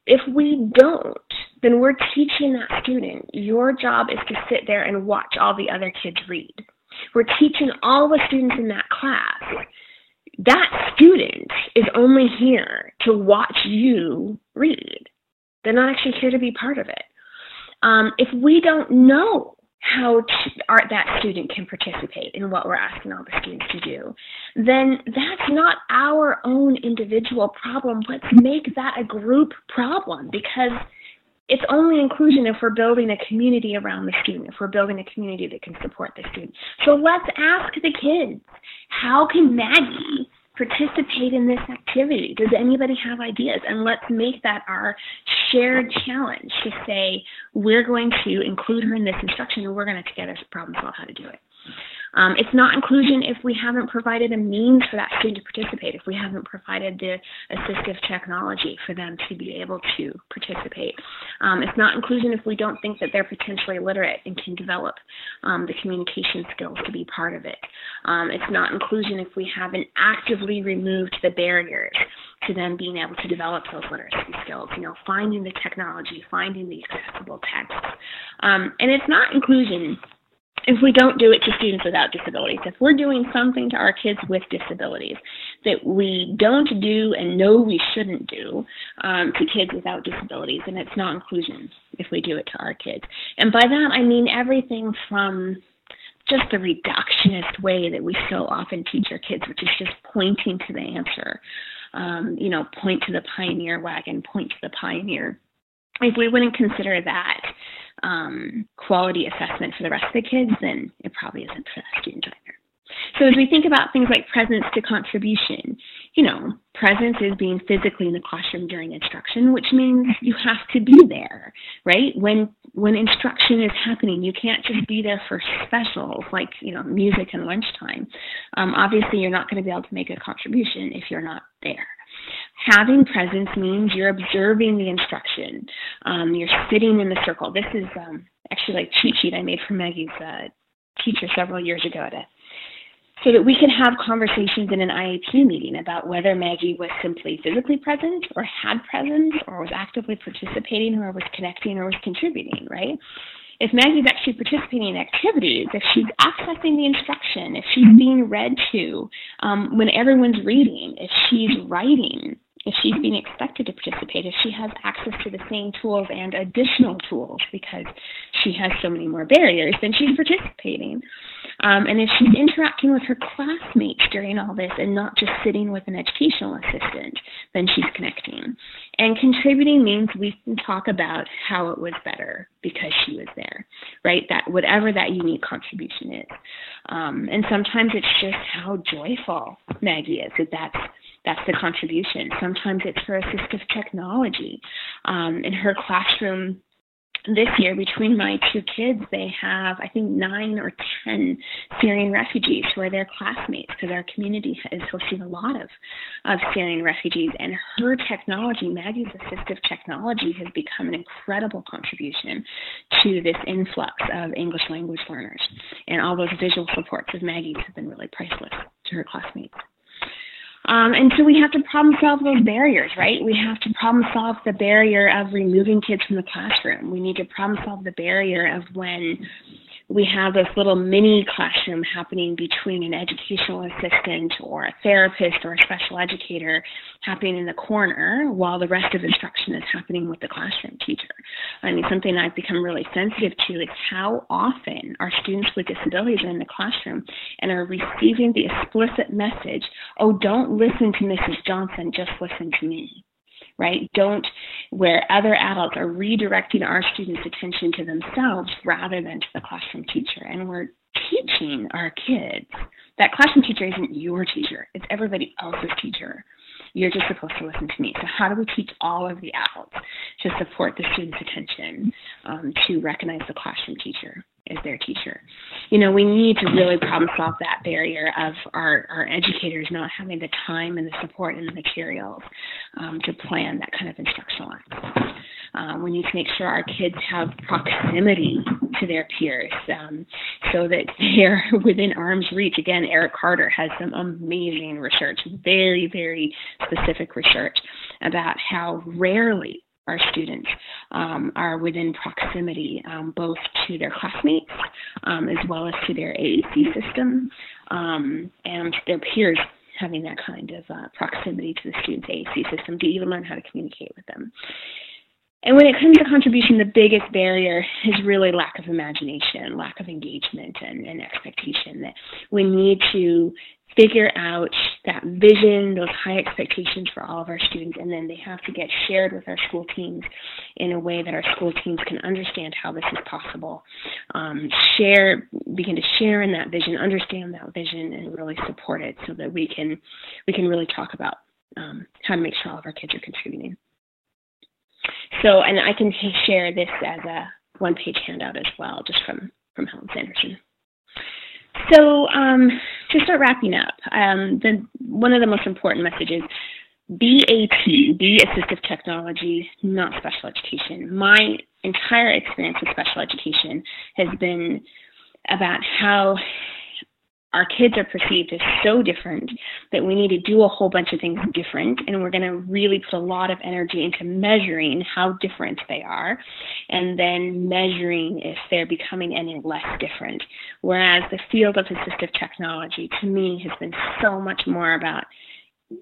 If we don't, then we're teaching that student, your job is to sit there and watch all the other kids read. We're teaching all the students in that class. That student is only here to watch you read. They're not actually here to be part of it. If we don't know how that student can participate in what we're asking all the students to do, then that's not our own individual problem. Let's make that a group problem, because it's only inclusion if we're building a community around the student, if we're building a community that can support the student. So let's ask the kids, how can Maggie participate in this activity? Does anybody have ideas? And let's make that our shared challenge to say, we're going to include her in this instruction, and we're going to together problem solve how to do it. It's not inclusion if we haven't provided a means for that student to participate, if we haven't provided the assistive technology for them to be able to participate. It's not inclusion if we don't think that they're potentially literate and can develop the communication skills to be part of it. It's not inclusion if we haven't actively removed the barriers to them being able to develop those literacy skills, you know, finding the technology, finding the accessible texts. And it's not inclusion if we don't do it to students without disabilities. If we're doing something to our kids with disabilities that we don't do and know we shouldn't do to kids without disabilities, then it's not inclusion if we do it to our kids. And by that, I mean everything from just the reductionist way that we so often teach our kids, which is just pointing to the answer, you know, point to the pioneer wagon, point to the pioneer. If we wouldn't consider that quality assessment for the rest of the kids, then it probably isn't for that student either. So as we think about things like presence to contribution, you know, presence is being physically in the classroom during instruction, which means you have to be there, right? When instruction is happening, you can't just be there for specials like, you know, music and lunchtime. Obviously, you're not going to be able to make a contribution if you're not there. Having presence means you're observing the instruction. You're sitting in the circle. This is actually like cheat sheet I made for Maggie's teacher several years ago so that we could have conversations in an IEP meeting about whether Maggie was simply physically present or had presence or was actively participating or was connecting or was contributing, right? If Maggie's actually participating in activities, if she's accessing the instruction, if she's being read to, when everyone's reading, if she's writing, if she's being expected to participate, if she has access to the same tools and additional tools because she has so many more barriers, then she's participating. And if she's interacting with her classmates during all this and not just sitting with an educational assistant, then she's connecting. And contributing means we can talk about how it was better because she was there, right? That whatever that unique contribution is. And sometimes it's just how joyful Maggie is, that's the contribution. Sometimes it's her assistive technology. In her classroom this year, between my two kids, they have, I think, 9 or 10 Syrian refugees who are their classmates, because our community is hosting a lot of Syrian refugees. And her technology, Maggie's assistive technology, has become an incredible contribution to this influx of English language learners. And all those visual supports of Maggie's have been really priceless to her classmates. And so we have to problem solve those barriers, right? We have to problem solve the barrier of removing kids from the classroom. We need to problem solve the barrier of when we have this little mini classroom happening between an educational assistant or a therapist or a special educator happening in the corner while the rest of instruction is happening with the classroom teacher. I mean, something I've become really sensitive to is how often our students with disabilities are in the classroom and are receiving the explicit message, oh, don't listen to Mrs. Johnson, just listen to me. Right? Don't, where other adults are redirecting our students' attention to themselves rather than to the classroom teacher. And we're teaching our kids. That classroom teacher isn't your teacher. It's everybody else's teacher. You're just supposed to listen to me. So how do we teach all of the adults to support the students' attention, to recognize the classroom teacher as their teacher? You know, we need to really problem solve that barrier of our educators not having the time and the support and the materials to plan that kind of instructional act. We need to make sure our kids have proximity to their peers so that they're within arm's reach. Again, Eric Carter has some amazing research, very, very specific research about how rarely our students are within proximity both to their classmates as well as to their AAC system and their peers. Having that kind of proximity to the student's AAC system to even learn how to communicate with them. And when it comes to contribution, the biggest barrier is really lack of imagination, lack of engagement, and expectation. That we need to figure out that vision, those high expectations for all of our students, and then they have to get shared with our school teams in a way that our school teams can understand how this is possible, begin to share in that vision, understand that vision, and really support it so that we can really talk about how to make sure all of our kids are contributing. So, and I can share this as a one-page handout as well, just from Helen Sanderson. So, to start wrapping up, one of the most important messages, BAT, be assistive technology, not special education. My entire experience with special education has been about how our kids are perceived as so different that we need to do a whole bunch of things different, and we're going to really put a lot of energy into measuring how different they are and then measuring if they're becoming any less different. Whereas the field of assistive technology, to me, has been so much more about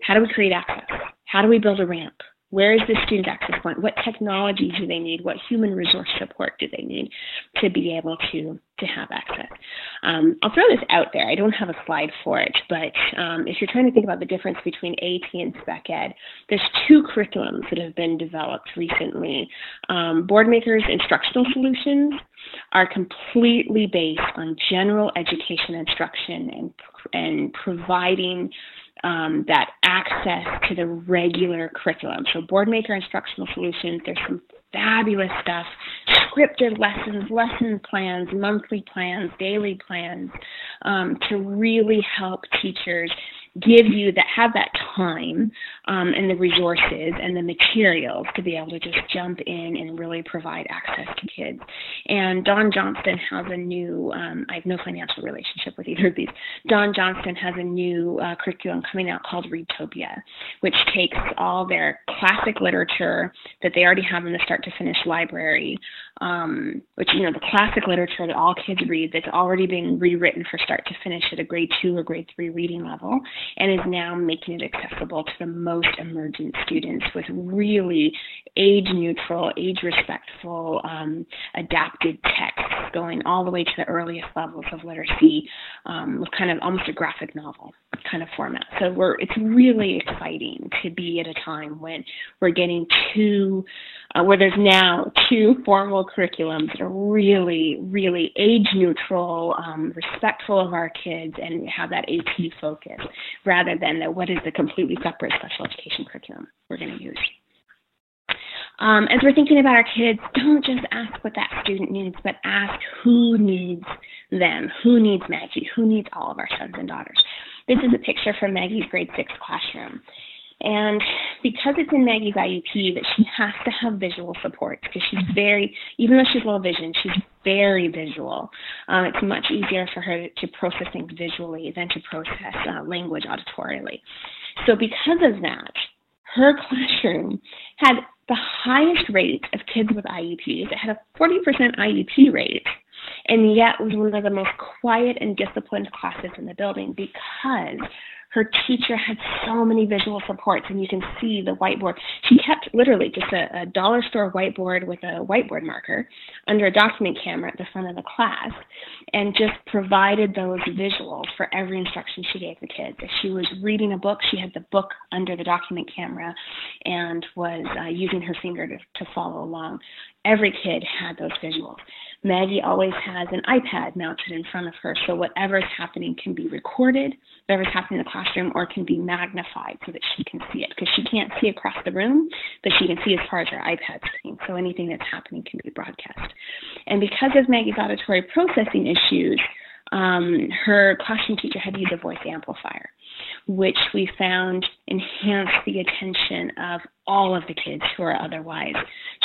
how do we create access? How do we build a ramp? Where is the student access point? What technology do they need? What human resource support do they need to be able to have access? I'll throw this out there. I don't have a slide for it, but if you're trying to think about the difference between AAT and Spec Ed, there's two curriculums that have been developed recently. Boardmaker's Instructional Solutions are completely based on general education instruction and providing that access to the regular curriculum. So Boardmaker Instructional Solutions, there's some fabulous stuff, scripted lessons, lesson plans, monthly plans, daily plans, to really help teachers have that time and the resources and the materials to be able to just jump in and really provide access to kids. And Don Johnston has a new, I have no financial relationship with either of these. Don Johnston has a new curriculum coming out called Readtopia, which takes all their classic literature that they already have in the start to finish library which, you know, the classic literature that all kids read that's already been rewritten for start to finish at a grade 2 or grade 3 reading level, and is now making it accessible to the most emergent students with really age-neutral, age-respectful, adapted texts going all the way to the earliest levels of literacy, with kind of almost a graphic novel kind of format. So it's really exciting to be at a time when we're getting where there's now two formal curriculums that are really, really age-neutral, respectful of our kids, and have that AP focus, rather than the, what is the completely separate special education curriculum we're going to use. As we're thinking about our kids, don't just ask what that student needs, but ask who needs them, who needs Maggie, who needs all of our sons and daughters. This is a picture from Maggie's grade 6 classroom. And because it's in Maggie's IEP that she has to have visual supports, because she's very, even though she's low vision, she's very visual. It's much easier for her to process things visually than to process language auditorily. So because of that, her classroom had the highest rate of kids with IEPs. It had a 40% IEP rate, and yet was one of the most quiet and disciplined classes in the building because her teacher had so many visual supports, and you can see the whiteboard. She kept literally just a dollar store whiteboard with a whiteboard marker under a document camera at the front of the class, and just provided those visuals for every instruction she gave the kids. If she was reading a book, she had the book under the document camera and was using her finger to follow along. Every kid had those visuals. Maggie always has an iPad mounted in front of her, so whatever's happening can be recorded, whatever's happening in the classroom, or can be magnified so that she can see it, because she can't see across the room, but she can see as far as her iPad screen, so anything that's happening can be broadcast. And because of Maggie's auditory processing issues, her classroom teacher had used a voice amplifier, which we found enhanced the attention of all of the kids who are otherwise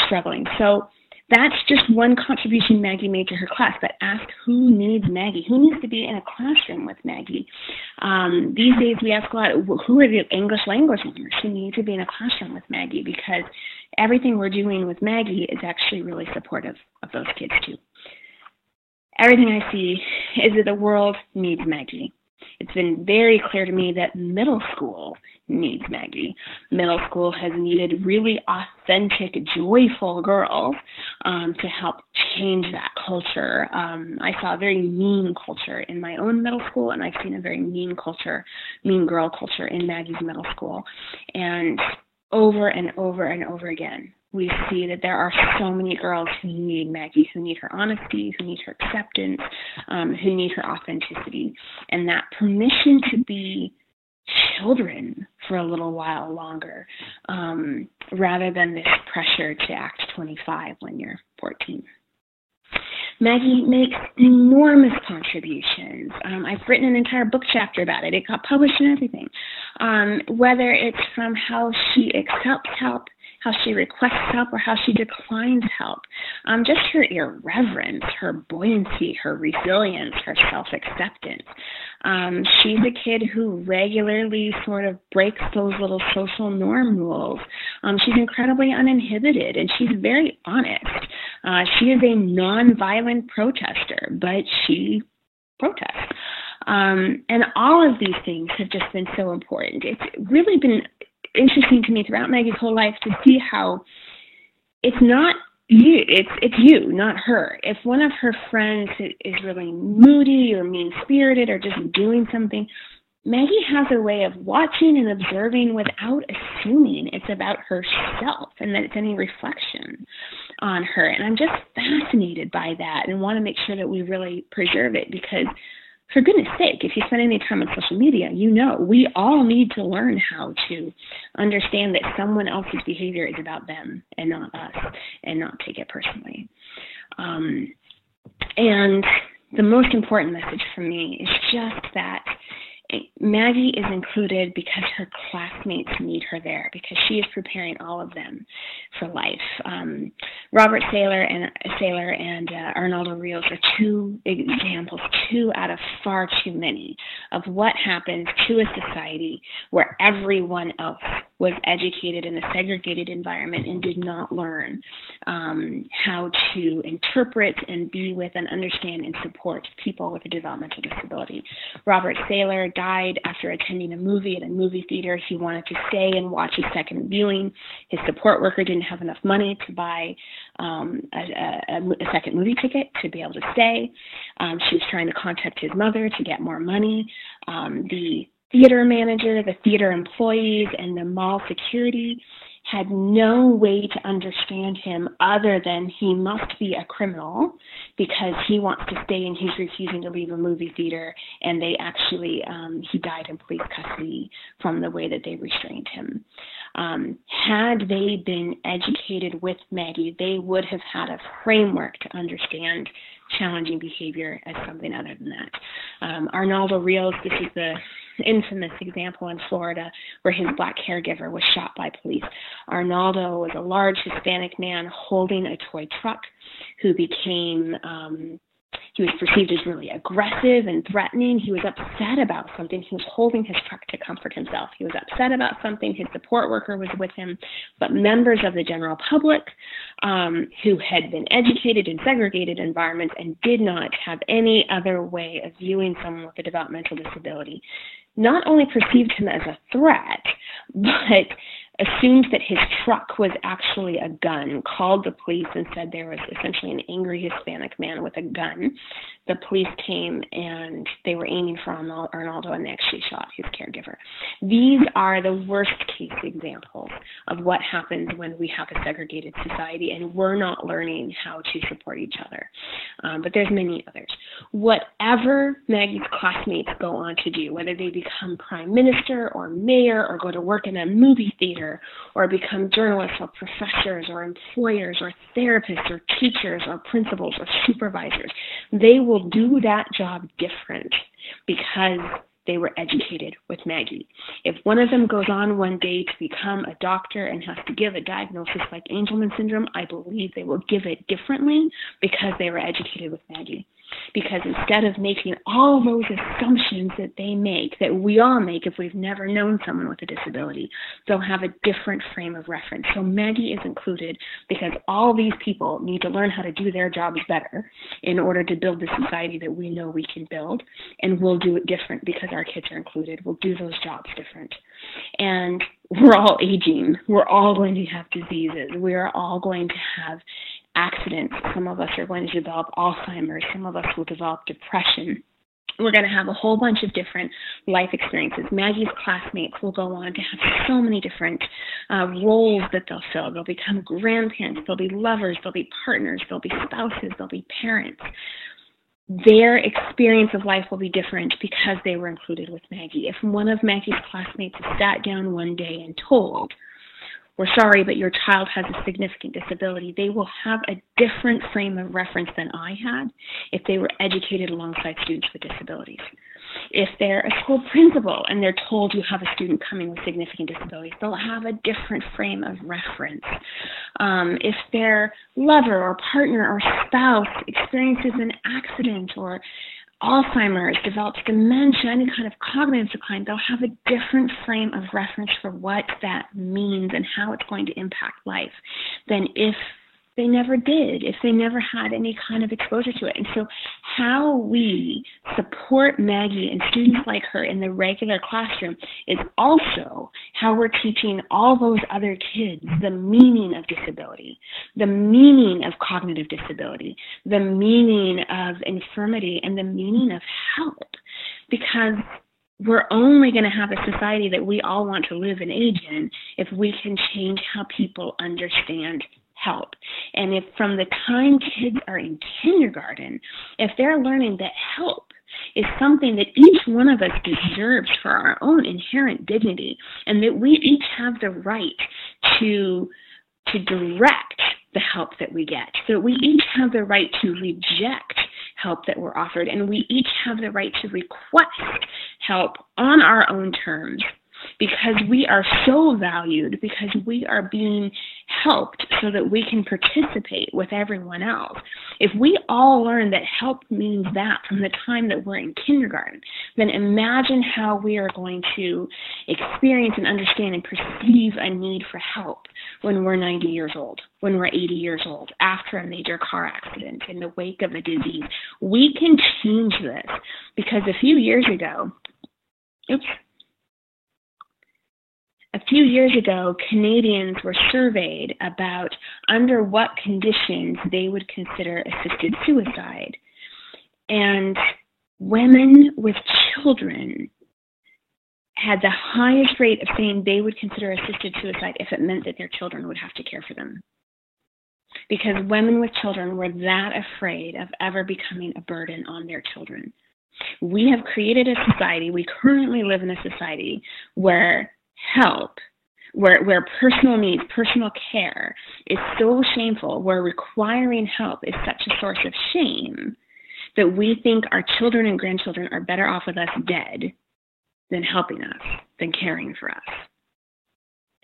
struggling. So that's just one contribution Maggie made to her class, but ask who needs Maggie, who needs to be in a classroom with Maggie. These days we ask a lot, who are the English language learners who need to be in a classroom with Maggie, because everything we're doing with Maggie is actually really supportive of those kids too. Everything I see is that the world needs Maggie. It's been very clear to me that middle school needs Maggie. Middle school has needed really authentic, joyful girls to help change that culture. I saw a very mean culture in my own middle school, and I've seen a very mean girl culture in Maggie's middle school. And over and over and over again, we see that there are so many girls who need Maggie, who need her honesty, who need her acceptance, who need her authenticity, and that permission to be children for a little while longer, rather than this pressure to act 25 when you're 14. Maggie makes enormous contributions. I've written an entire book chapter about it. It got published and everything. Whether it's from how she accepts help, how she requests help, or how she declines help. Just her irreverence, her buoyancy, her resilience, her self-acceptance. She's a kid who regularly sort of breaks those little social norm rules. She's incredibly uninhibited, and she's very honest. She is a nonviolent protester, but she protests. And all of these things have just been so important. It's really been interesting to me throughout Maggie's whole life to see how it's not you, it's you, not her. If one of her friends is really moody or mean-spirited or just doing something, Maggie has a way of watching and observing without assuming it's about herself and that it's any reflection on her. And I'm just fascinated by that and want to make sure that we really preserve it, because for goodness sake, if you spend any time on social media, you know we all need to learn how to understand that someone else's behavior is about them and not us, and not take it personally. And the most important message for me is just that Maggie is included because her classmates need her there, because she is preparing all of them for life. Robert Saylor and Arnaldo Rios are two examples, two out of far too many, of what happens to a society where everyone else was educated in a segregated environment and did not learn how to interpret and be with and understand and support people with a developmental disability. Robert Saylor died after attending a movie at a movie theater. He wanted to stay and watch his second viewing. His support worker didn't have enough money to buy a second movie ticket to be able to stay. She was trying to contact his mother to get more money. The theater manager, the theater employees, and the mall security had no way to understand him other than he must be a criminal because he wants to stay and he's refusing to leave a movie theater, and they actually, he died in police custody from the way that they restrained him. Had they been educated with Maggie, they would have had a framework to understand challenging behavior as something other than that. Arnaldo Rios, this is the infamous example in Florida where his black caregiver was shot by police. Arnaldo was a large Hispanic man holding a toy truck who became, he was perceived as really aggressive and threatening. He was upset about something. He was holding his truck to comfort himself. He was upset about something. His support worker was with him. But members of the general public who had been educated in segregated environments and did not have any other way of viewing someone with a developmental disability not only perceived him as a threat, but assumed that his truck was actually a gun, called the police and said there was essentially an angry Hispanic man with a gun. The police came and they were aiming for Arnaldo and they actually shot his caregiver. These are the worst case examples of what happens when we have a segregated society and we're not learning how to support each other. But there's many others. Whatever Maggie's classmates go on to do, whether they become prime minister or mayor or go to work in a movie theater or become journalists or professors or employers or therapists or teachers or principals or supervisors, they will do that job different because they were educated with Maggie. If one of them goes on one day to become a doctor and has to give a diagnosis like Angelman syndrome, I believe they will give it differently because they were educated with Maggie. Because instead of making all those assumptions that they make, that we all make if we've never known someone with a disability, they'll have a different frame of reference. So Maggie is included because all these people need to learn how to do their jobs better in order to build the society that we know we can build, and we'll do it different because our kids are included. We'll do those jobs different. And we're all aging. We're all going to have diseases. We are all going to have accidents. Some of us are going to develop Alzheimer's. Some of us will develop depression. We're going to have a whole bunch of different life experiences. Maggie's classmates will go on to have so many different roles that they'll fill. They'll become grandparents. They'll be lovers. They'll be partners. They'll be spouses. They'll be parents. Their experience of life will be different because they were included with Maggie. If one of Maggie's classmates sat down one day and told, "We're sorry, but your child has a significant disability," they will have a different frame of reference than I had if they were educated alongside students with disabilities. If they're a school principal and they're told you have a student coming with significant disabilities, they'll have a different frame of reference. If their lover or partner or spouse experiences an accident or Alzheimer's, develops dementia, any kind of cognitive decline, they'll have a different frame of reference for what that means and how it's going to impact life than if they never did, if they never had any kind of exposure to it. And so how we support Maggie and students like her in the regular classroom is also how we're teaching all those other kids the meaning of disability, the meaning of cognitive disability, the meaning of infirmity, and the meaning of help. Because we're only going to have a society that we all want to live and age in if we can change how people understand help. And if from the time kids are in kindergarten, if they're learning that help is something that each one of us deserves for our own inherent dignity, and that we each have the right to direct the help that we get, so we each have the right to reject help that we're offered, and we each have the right to request help on our own terms, because we are so valued, because we are being helped so that we can participate with everyone else. If we all learn that help means that from the time that we're in kindergarten, then imagine how we are going to experience and understand and perceive a need for help when we're 90 years old, when we're 80 years old, after a major car accident, in the wake of a disease. We can change this, because a few years ago, Canadians were surveyed about under what conditions they would consider assisted suicide. And women with children had the highest rate of saying they would consider assisted suicide if it meant that their children would have to care for them. Because women with children were that afraid of ever becoming a burden on their children. We have created a society, we currently live in a society where help, where personal needs, personal care is so shameful, where requiring help is such a source of shame that we think our children and grandchildren are better off with us dead than helping us, than caring for us.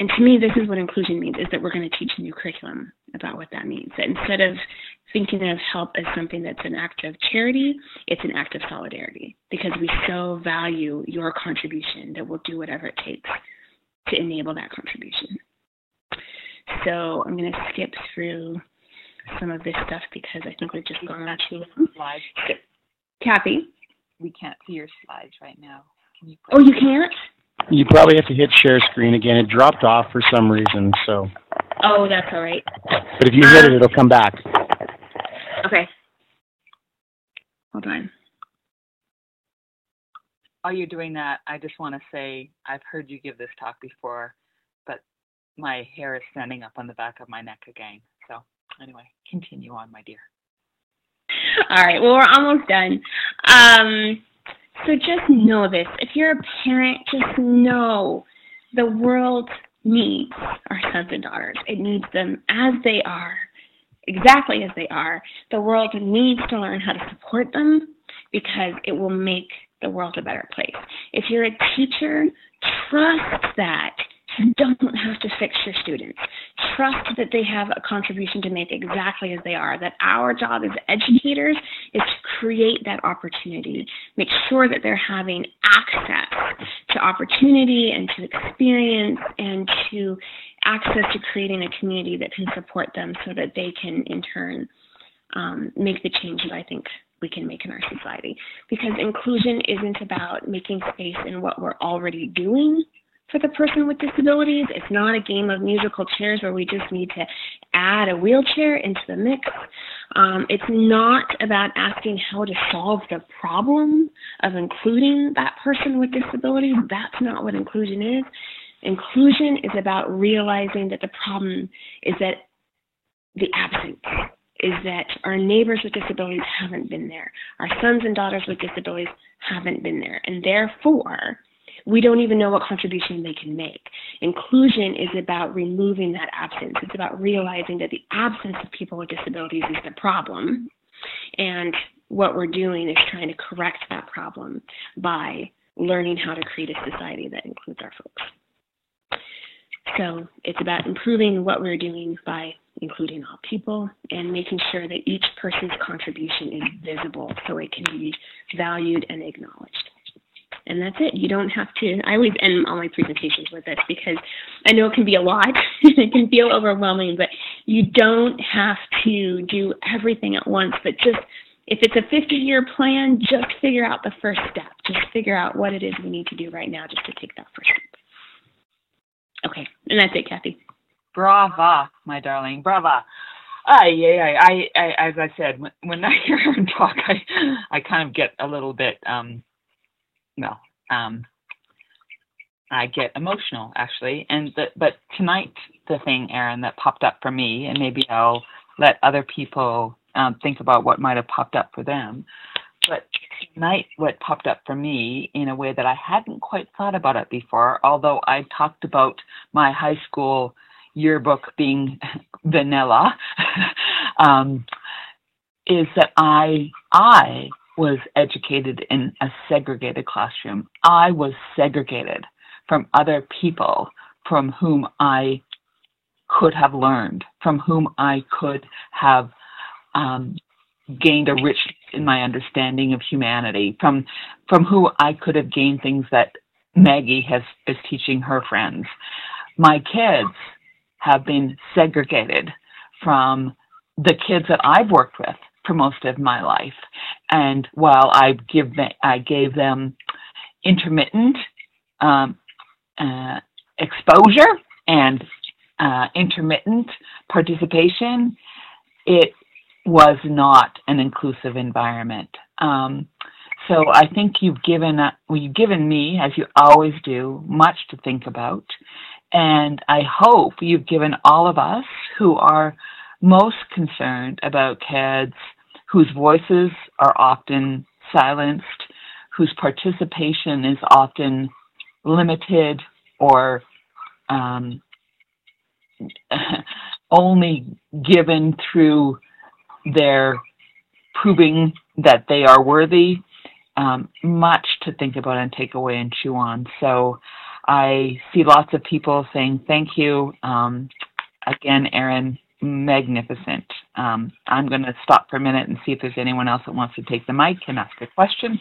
And to me, this is what inclusion means, is that we're going to teach a new curriculum about what that means. That instead of thinking of help as something that's an act of charity, it's an act of solidarity, because we so value your contribution that we'll do whatever it takes to enable that contribution. So I'm going to skip through some of this stuff because I think we've just gone on too long. Kathy? We can't see your slides right now. Can you put you can't? You probably have to hit share screen again. It dropped off for some reason, so. Oh, that's all right. But if you hit it, it'll come back. Okay. Hold on. While you're doing that, I just want to say I've heard you give this talk before, but my hair is standing up on the back of my neck again. So anyway, continue on, my dear. All right. Well, we're almost done. So just know this. If you're a parent, just know the world needs our sons and daughters. It needs them as they are, exactly as they are. The world needs to learn how to support them, because it will make the world a better place. If you're a teacher, trust that you don't have to fix your students. Trust that they have a contribution to make exactly as they are, that our job as educators is to create that opportunity, make sure that they're having access to opportunity and to experience and to access to creating a community that can support them so that they can, in turn, make the change that I think we can make in our society. Because inclusion isn't about making space in what we're already doing for the person with disabilities. It's not a game of musical chairs where we just need to add a wheelchair into the mix. It's not about asking how to solve the problem of including that person with disabilities. That's not what inclusion is. Inclusion is about realizing that the problem is that the absence is that our neighbors with disabilities haven't been there. Our sons and daughters with disabilities haven't been there. And therefore, we don't even know what contribution they can make. Inclusion is about removing that absence. It's about realizing that the absence of people with disabilities is the problem. And what we're doing is trying to correct that problem by learning how to create a society that includes our folks. So it's about improving what we're doing by including all people and making sure that each person's contribution is visible so it can be valued and acknowledged. And that's it. You don't have to. I always end all my presentations with this because I know it can be a lot. It can feel overwhelming, but you don't have to do everything at once. But just, if it's a 50-year plan, just figure out the first step. Just figure out what it is we need to do right now just to take that first step. Okay, and that's it, Kathy. Brava, my darling, brava. As I said, when I hear her talk, I kind of get a little bit, I get emotional, actually. But tonight, the thing, Erin, that popped up for me, and maybe I'll let other people think about what might have popped up for them. But tonight, what popped up for me in a way that I hadn't quite thought about it before, although I talked about my high school yearbook being vanilla, is that I I was educated in a segregated classroom. I was segregated from other people from whom I could have learned, from whom I could have gained a richness in my understanding of humanity, from who I could have gained things that Maggie is teaching her friends. My kids have been segregated from the kids that I've worked with for most of my life. And while I gave them intermittent exposure and intermittent participation, it was not an inclusive environment. So I think you've given me, as you always do, much to think about. And I hope you've given all of us who are most concerned about kids whose voices are often silenced, whose participation is often limited or only given through their proving that they are worthy, much to think about and take away and chew on. So I see lots of people saying thank you. Again, Erin, magnificent. I'm going to stop for a minute and see if there's anyone else that wants to take the mic and ask a question.